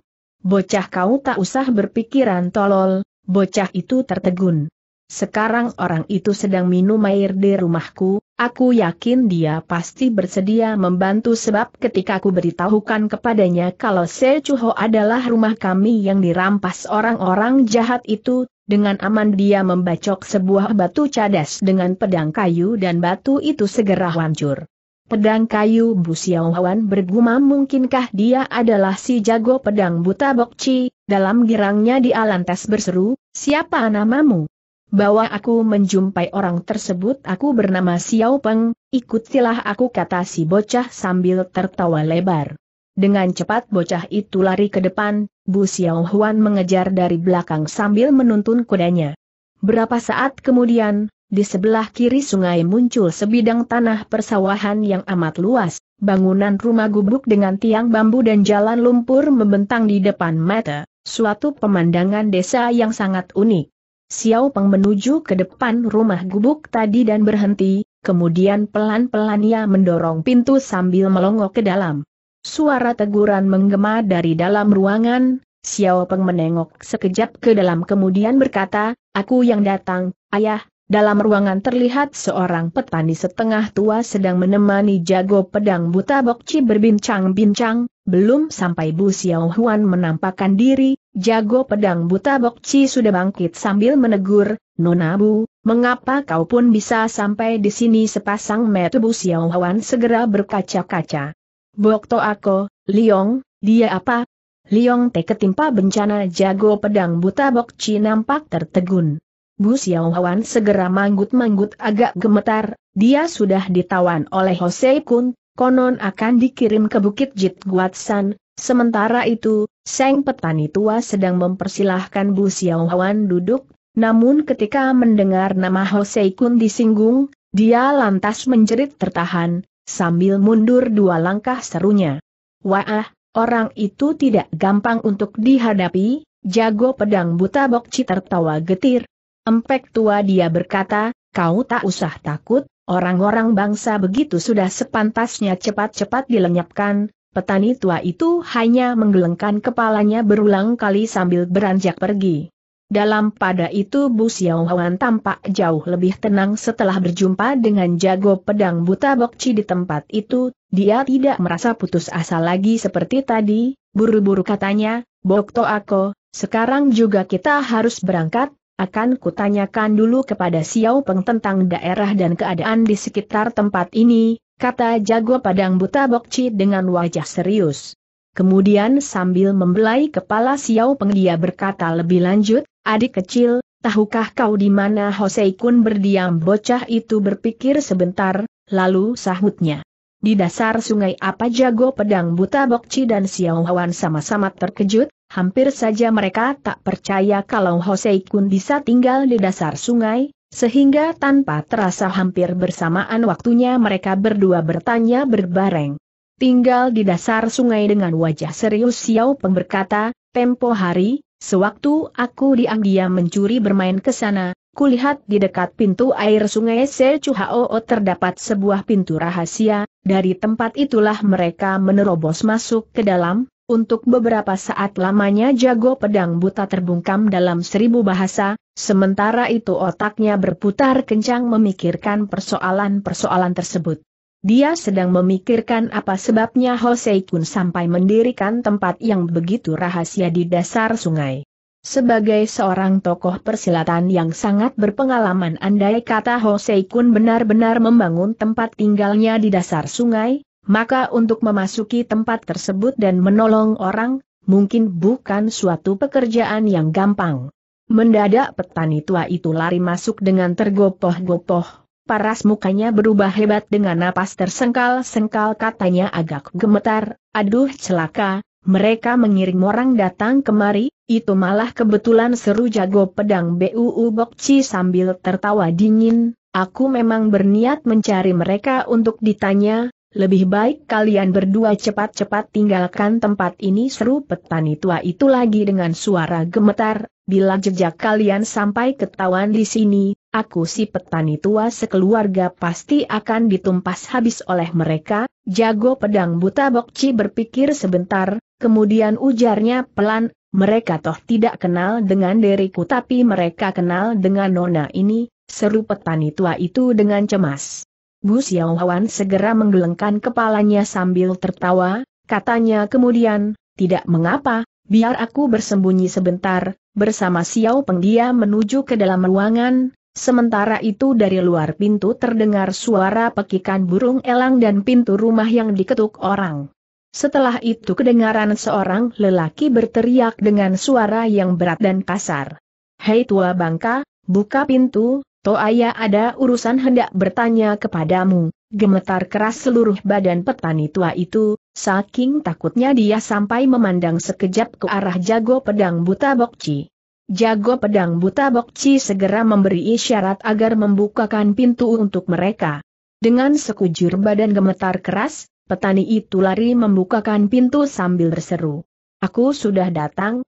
Bocah, kau tak usah berpikiran tolol. Bocah itu tertegun. Sekarang orang itu sedang minum air di rumahku, aku yakin dia pasti bersedia membantu sebab ketika aku beritahukan kepadanya kalau Se Cu Ho adalah rumah kami yang dirampas orang-orang jahat itu, Dengan aman dia membacok sebuah batu cadas dengan pedang kayu dan batu itu segera hancur. Pedang kayu Bu Xiao Huan bergumam, mungkinkah dia adalah si jago pedang buta Bokci? Dalam girangnya dia lantas berseru, siapa namamu? Bawa aku menjumpai orang tersebut. Aku bernama Xiao Peng, ikutilah aku, kata si bocah sambil tertawa lebar. Dengan cepat bocah itu lari ke depan, Bu Xiao Huan mengejar dari belakang sambil menuntun kudanya. Berapa saat kemudian, di sebelah kiri sungai muncul sebidang tanah persawahan yang amat luas, bangunan rumah gubuk dengan tiang bambu dan jalan lumpur membentang di depan mata, suatu pemandangan desa yang sangat unik. Xiao Peng menuju ke depan rumah gubuk tadi dan berhenti, kemudian pelan-pelan ia mendorong pintu sambil melongok ke dalam. Suara teguran menggema dari dalam ruangan. Xiao Peng menengok sekejap ke dalam kemudian berkata, aku yang datang, ayah. Dalam ruangan terlihat seorang petani setengah tua sedang menemani jago pedang buta Bokci berbincang-bincang. Belum sampai Bu Xiao Huan menampakkan diri, jago pedang buta Bokci sudah bangkit sambil menegur, Nona Bu, mengapa kau pun bisa sampai di sini? Sepasang mata Bu Xiao Huan segera berkaca-kaca. Bokto aku, Liong, dia apa? Liong Te ketimpa bencana. Jago pedang buta Bokci nampak tertegun. Bu Xiao Huan segera manggut-manggut agak gemetar, dia sudah ditawan oleh Ho Sei Kun, konon akan dikirim ke bukit Jit Guat San. Sementara itu, sang petani tua sedang mempersilahkan Bu Xiao Huan duduk, namun ketika mendengar nama Ho Sei Kun disinggung, dia lantas menjerit tertahan. Sambil mundur dua langkah serunya, wah, orang itu tidak gampang untuk dihadapi. Jago pedang buta Bokci tertawa getir. Empek tua, dia berkata, kau tak usah takut, orang-orang bangsa begitu sudah sepantasnya cepat-cepat dilenyapkan. Petani tua itu hanya menggelengkan kepalanya berulang kali sambil beranjak pergi. Dalam pada itu Bu Xiao Huan tampak jauh lebih tenang setelah berjumpa dengan jago pedang buta Bokci di tempat itu. Dia tidak merasa putus asa lagi seperti tadi. Buru-buru katanya, Bokto aku, sekarang juga kita harus berangkat. Akan kutanyakan dulu kepada Xiao Peng tentang daerah dan keadaan di sekitar tempat ini, kata jago pedang buta Bokci dengan wajah serius. Kemudian sambil membelai kepala Xiao Peng dia berkata lebih lanjut, adik kecil, tahukah kau di mana Ho Sei Kun berdiam? Bocah itu berpikir sebentar, lalu sahutnya. Di dasar sungai apa? Jago pedang buta Bokci dan Xiao Huan sama-sama terkejut, hampir saja mereka tak percaya kalau Ho Sei Kun bisa tinggal di dasar sungai, sehingga tanpa terasa hampir bersamaan waktunya mereka berdua bertanya berbareng. Tinggal di dasar sungai? Dengan wajah serius Xiao Peng berkata, tempo hari, sewaktu aku diam-diam mencuri bermain ke sana, kulihat di dekat pintu air sungai Se Cu Ho terdapat sebuah pintu rahasia, dari tempat itulah mereka menerobos masuk ke dalam. Untuk beberapa saat lamanya jago pedang buta terbungkam dalam 1000 bahasa, sementara itu otaknya berputar kencang memikirkan persoalan-persoalan tersebut. Dia sedang memikirkan apa sebabnya Ho Sei Kun sampai mendirikan tempat yang begitu rahasia di dasar sungai. Sebagai seorang tokoh persilatan yang sangat berpengalaman, andai kata Ho Sei Kun benar-benar membangun tempat tinggalnya di dasar sungai, maka untuk memasuki tempat tersebut dan menolong orang, mungkin bukan suatu pekerjaan yang gampang. Mendadak petani tua itu lari masuk dengan tergopoh-gopoh. Paras mukanya berubah hebat dengan napas tersengkal-sengkal, katanya agak gemetar, aduh celaka, mereka mengirim orang datang kemari, itu malah kebetulan, seru jago pedang Bu Bokci sambil tertawa dingin, aku memang berniat mencari mereka untuk ditanya, lebih baik kalian berdua cepat-cepat tinggalkan tempat ini, seru petani tua itu lagi dengan suara gemetar, bila jejak kalian sampai ketahuan di sini, aku si petani tua sekeluarga pasti akan ditumpas habis oleh mereka. Jago pedang buta Bokci berpikir sebentar, kemudian ujarnya pelan, mereka toh tidak kenal dengan diriku, tapi mereka kenal dengan nona ini, seru petani tua itu dengan cemas. Bu Xiao Huan segera menggelengkan kepalanya sambil tertawa, katanya kemudian, tidak mengapa, biar aku bersembunyi sebentar. bersama Xiao Peng dia menuju ke dalam ruangan. Sementara itu dari luar pintu terdengar suara pekikan burung elang dan pintu rumah yang diketuk orang. Setelah itu kedengaran seorang lelaki berteriak dengan suara yang berat dan kasar. "Hei tua bangka, buka pintu, Toaya ada urusan hendak bertanya kepadamu." Gemetar keras seluruh badan petani tua itu, saking takutnya dia sampai memandang sekejap ke arah jago pedang buta Bokci. Jago pedang buta Bokci segera memberi isyarat agar membukakan pintu untuk mereka. Dengan sekujur badan gemetar keras, petani itu lari membukakan pintu sambil berseru, aku sudah datang."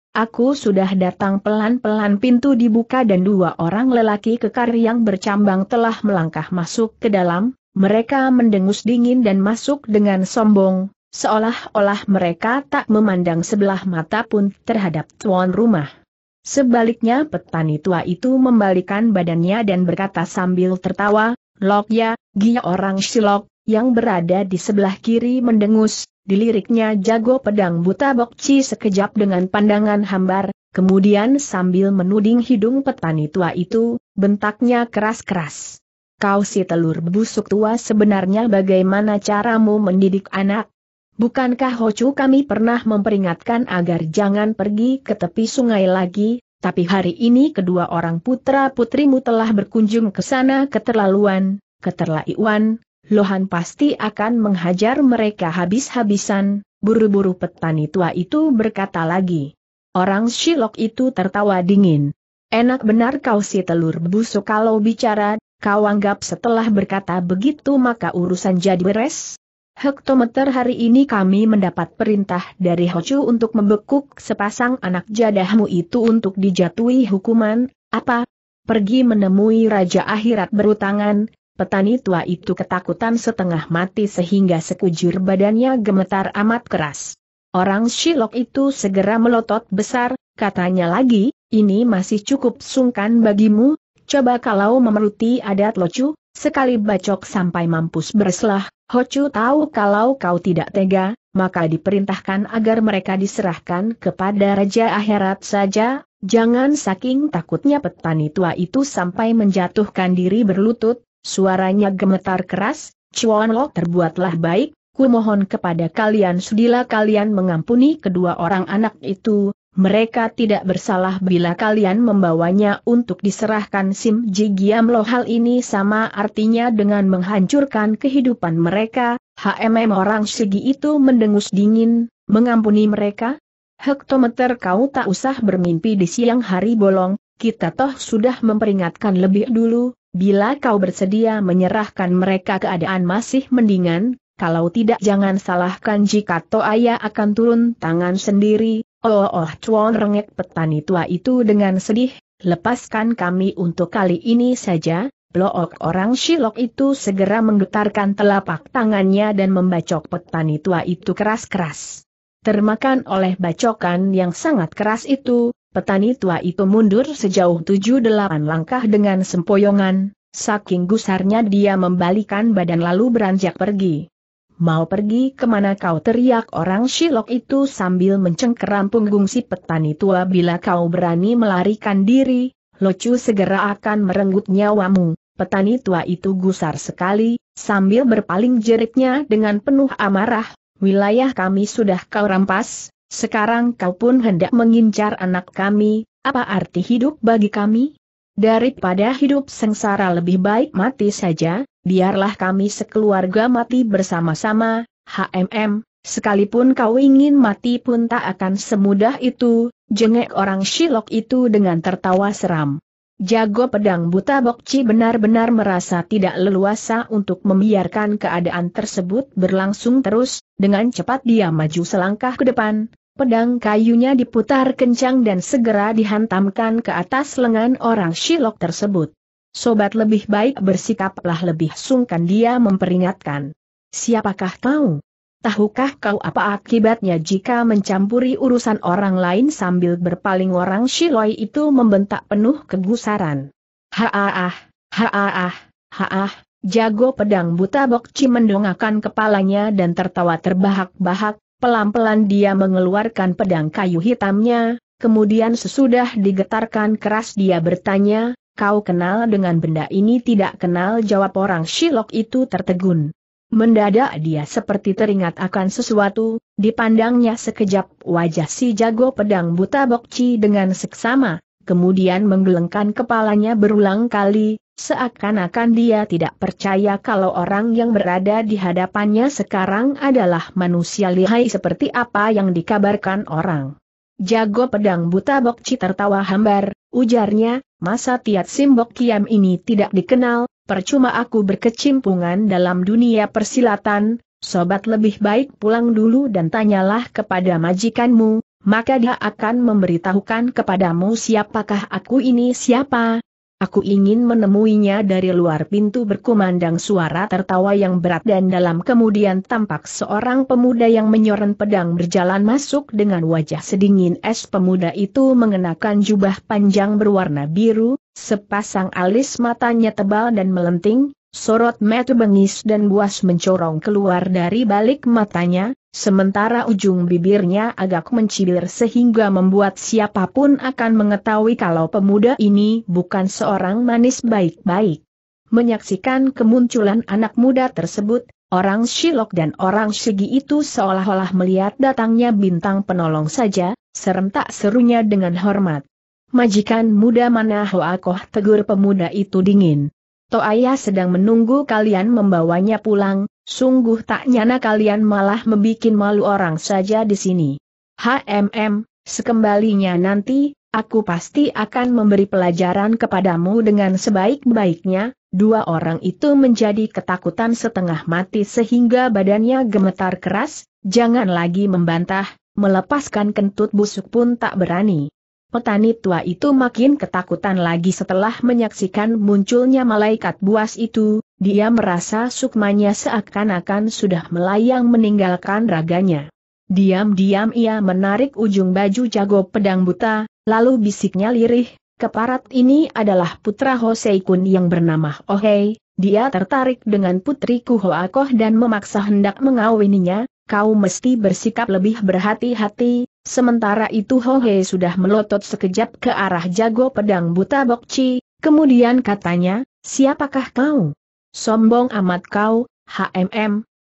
Pelan-pelan pintu dibuka dan dua orang lelaki kekar yang bercambang telah melangkah masuk ke dalam. Mereka mendengus dingin dan masuk dengan sombong, seolah-olah mereka tak memandang sebelah mata pun terhadap tuan rumah. Sebaliknya petani tua itu membalikan badannya dan berkata sambil tertawa, "Lok ya, gia orang Silok," yang berada di sebelah kiri mendengus. Diliriknya jago pedang buta Bokci sekejap dengan pandangan hambar, kemudian sambil menuding hidung petani tua itu, bentaknya keras-keras, "Kau si telur busuk tua, sebenarnya bagaimana caramu mendidik anak? Bukankah Hocu kami pernah memperingatkan agar jangan pergi ke tepi sungai lagi, tapi hari ini kedua orang putra-putrimu telah berkunjung ke sana keterlaluan. Lohan pasti akan menghajar mereka habis-habisan." Buru-buru petani tua itu berkata lagi. Orang Silok itu tertawa dingin. "Enak benar kau si telur busuk kalau bicara, kau anggap setelah berkata begitu maka urusan jadi beres? Hektometer hari ini kami mendapat perintah dari Hocu untuk membekuk sepasang anak jadahmu itu untuk dijatuhi hukuman." "Apa? Pergi menemui Raja Akhirat berutangan?" Petani tua itu ketakutan setengah mati sehingga sekujur badannya gemetar amat keras. Orang Silok itu segera melotot besar, katanya lagi, "Ini masih cukup sungkan bagimu, coba kalau memeruti adat Hocu, sekali bacok sampai mampus berslah. Hocu tahu kalau kau tidak tega, maka diperintahkan agar mereka diserahkan kepada Raja Akhirat saja." Jangan saking takutnya petani tua itu sampai menjatuhkan diri berlutut, suaranya gemetar keras, "Cuan Lok terbuatlah baik, ku mohon kepada kalian sudilah kalian mengampuni kedua orang anak itu, mereka tidak bersalah bila kalian membawanya untuk diserahkan Sim Jigiam Lo." Hal ini sama artinya dengan menghancurkan kehidupan mereka. Orang Sigi itu mendengus dingin, "Mengampuni mereka? Hektometer kau tak usah bermimpi di siang hari bolong, kita toh sudah memperingatkan lebih dulu, bila kau bersedia menyerahkan mereka keadaan masih mendingan, kalau tidak jangan salahkan jika Toaya akan turun tangan sendiri." Cuan rengek petani tua itu dengan sedih, "Lepaskan kami untuk kali ini saja." Blook orang Silok itu segera menggetarkan telapak tangannya dan membacok petani tua itu keras-keras. Termakan oleh bacokan yang sangat keras itu, petani tua itu mundur sejauh 7-8 langkah dengan sempoyongan. Saking gusarnya dia membalikan badan lalu beranjak pergi. "Mau pergi kemana kau?" teriak orang Silok itu sambil mencengkeram punggung si petani tua, "Bila kau berani melarikan diri, Hocu segera akan merenggut nyawamu." Petani tua itu gusar sekali, sambil berpaling jeritnya dengan penuh amarah, "Wilayah kami sudah kau rampas, sekarang kau pun hendak mengincar anak kami, apa arti hidup bagi kami? Daripada hidup sengsara lebih baik mati saja. Biarlah kami sekeluarga mati bersama-sama. Sekalipun kau ingin mati pun tak akan semudah itu," jengek orang Silok itu dengan tertawa seram. Jago pedang buta Bokci benar-benar merasa tidak leluasa untuk membiarkan keadaan tersebut berlangsung terus. Dengan cepat dia maju selangkah ke depan, pedang kayunya diputar kencang dan segera dihantamkan ke atas lengan orang Silok tersebut. "Sobat, lebih baik bersikaplah lebih sungkan," dia memperingatkan. "Siapakah kau? Tahukah kau apa akibatnya jika mencampuri urusan orang lain?" Sambil berpaling orang Siloi itu membentak penuh kegusaran. Jago pedang buta Bokci mendongakkan kepalanya dan tertawa terbahak-bahak. Pelan-pelan dia mengeluarkan pedang kayu hitamnya, Kemudian sesudah digetarkan keras dia bertanya, "Kau kenal dengan benda ini?" "Tidak kenal," jawab orang Shilok itu tertegun. Mendadak dia seperti teringat akan sesuatu, dipandangnya sekejap wajah si jago pedang buta Bokci dengan seksama, kemudian menggelengkan kepalanya berulang kali, seakan-akan dia tidak percaya kalau orang yang berada di hadapannya sekarang adalah manusia lihai seperti apa yang dikabarkan orang. Jago pedang buta Bokci tertawa hambar, ujarnya, "Masa Tiat Sim Bok Kiam ini tidak dikenal? Percuma aku berkecimpungan dalam dunia persilatan, sobat lebih baik pulang dulu dan tanyalah kepada majikanmu, maka dia akan memberitahukan kepadamu siapakah aku ini." "Siapa? Aku ingin menemuinya." Dari luar pintu berkumandang suara tertawa yang berat dan dalam, kemudian tampak seorang pemuda yang menyoren pedang berjalan masuk dengan wajah sedingin es. Pemuda itu mengenakan jubah panjang berwarna biru, sepasang alis matanya tebal dan melenting, sorot mata bengis dan buas mencorong keluar dari balik matanya, sementara ujung bibirnya agak mencibir sehingga membuat siapapun akan mengetahui kalau pemuda ini bukan seorang manis baik-baik. Menyaksikan kemunculan anak muda tersebut, orang Shilok dan orang Shigi itu seolah-olah melihat datangnya bintang penolong saja, serentak serunya dengan hormat. "Majikan muda mana?" "Hoakoh," tegur pemuda itu dingin. "Toaya sedang menunggu kalian membawanya pulang. Sungguh tak nyana kalian malah membikin malu orang saja di sini. Sekembalinya nanti, aku pasti akan memberi pelajaran kepadamu dengan sebaik-baiknya." Dua orang itu menjadi ketakutan setengah mati sehingga badannya gemetar keras, jangan lagi membantah, melepaskan kentut busuk pun tak berani. Petani tua itu makin ketakutan lagi setelah menyaksikan munculnya malaikat buas itu, dia merasa sukmanya seakan-akan sudah melayang meninggalkan raganya. Diam-diam ia menarik ujung baju jago pedang buta, lalu bisiknya lirih, "Keparat ini adalah putra Ho Sei Kun yang bernama Ho Hei, dia tertarik dengan putriku Hoakoh dan memaksa hendak mengawininya. Kau mesti bersikap lebih berhati-hati." Sementara itu Ho Hei sudah melotot sekejap ke arah jago pedang buta Bokci, kemudian katanya, "Siapakah kau? Sombong amat kau,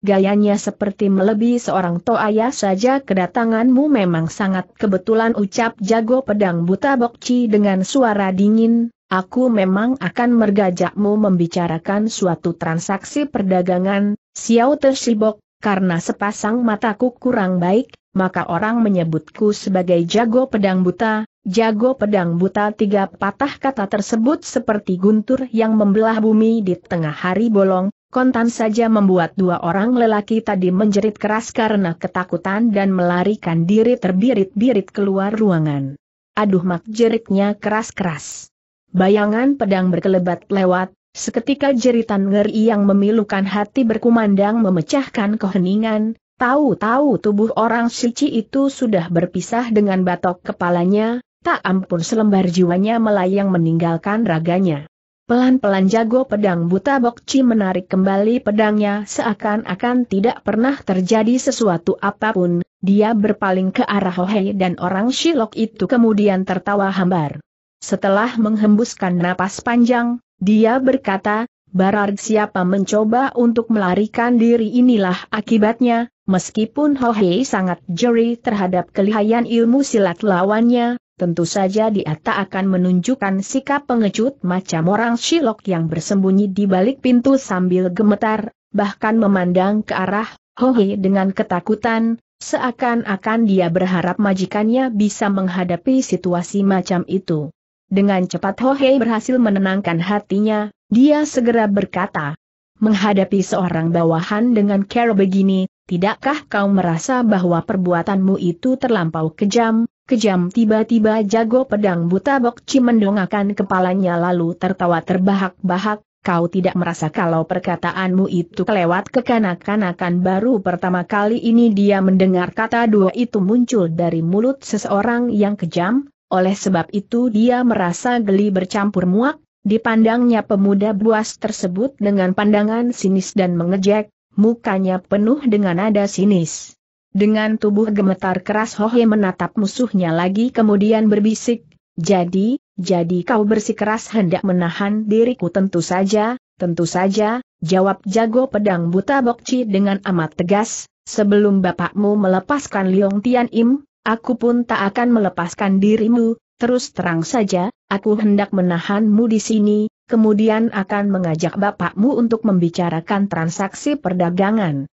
gayanya seperti melebihi seorang toaya saja. Kedatanganmu memang sangat kebetulan," ucap jago pedang buta Bokci dengan suara dingin. "Aku memang akan mergajakmu membicarakan suatu transaksi perdagangan, Xiao Tershibok. Karena sepasang mataku kurang baik, maka orang menyebutku sebagai jago pedang buta." "Jago pedang buta?" Tiga patah kata tersebut seperti guntur yang membelah bumi di tengah hari bolong, kontan saja membuat dua orang lelaki tadi menjerit keras karena ketakutan dan melarikan diri terbirit-birit keluar ruangan. "Aduh mak!" jeritnya keras-keras. Bayangan pedang berkelebat lewat. Seketika jeritan ngeri yang memilukan hati berkumandang memecahkan keheningan, tahu-tahu tubuh orang Shici itu sudah berpisah dengan batok kepalanya, tak ampun selembar jiwanya melayang meninggalkan raganya. Pelan-pelan jago pedang buta Bokci menarik kembali pedangnya seakan-akan tidak pernah terjadi sesuatu apapun, dia berpaling ke arah Ho Hei dan orang Shilok itu kemudian tertawa hambar. Setelah menghembuskan napas panjang, dia berkata, "Barang siapa mencoba untuk melarikan diri inilah akibatnya." Meskipun Ho Hei sangat jeri terhadap kelihayan ilmu silat lawannya, tentu saja dia tak akan menunjukkan sikap pengecut macam orang Shilok yang bersembunyi di balik pintu sambil gemetar, bahkan memandang ke arah Ho Hei dengan ketakutan, seakan-akan dia berharap majikannya bisa menghadapi situasi macam itu. Dengan cepat Ho Hei berhasil menenangkan hatinya, dia segera berkata, "Menghadapi seorang bawahan dengan cara begini, tidakkah kau merasa bahwa perbuatanmu itu terlampau kejam?" "Kejam?" Tiba-tiba jago pedang buta Bokci mendongakkan kepalanya lalu tertawa terbahak-bahak, "Kau tidak merasa kalau perkataanmu itu kelewat kekanak-kanakan?" Baru pertama kali ini dia mendengar kata dua itu muncul dari mulut seseorang yang kejam. Oleh sebab itu dia merasa geli bercampur muak, dipandangnya pemuda buas tersebut dengan pandangan sinis dan mengejek, mukanya penuh dengan nada sinis. Dengan tubuh gemetar keras Ho Hei menatap musuhnya lagi kemudian berbisik, Jadi kau bersikeras hendak menahan diriku. Tentu saja, jawab jago pedang buta Bokci dengan amat tegas, sebelum bapakmu melepaskan Liong Tian Im, aku pun tak akan melepaskan dirimu. Terus terang saja, aku hendak menahanmu di sini, kemudian akan mengajak bapakmu untuk membicarakan transaksi perdagangan.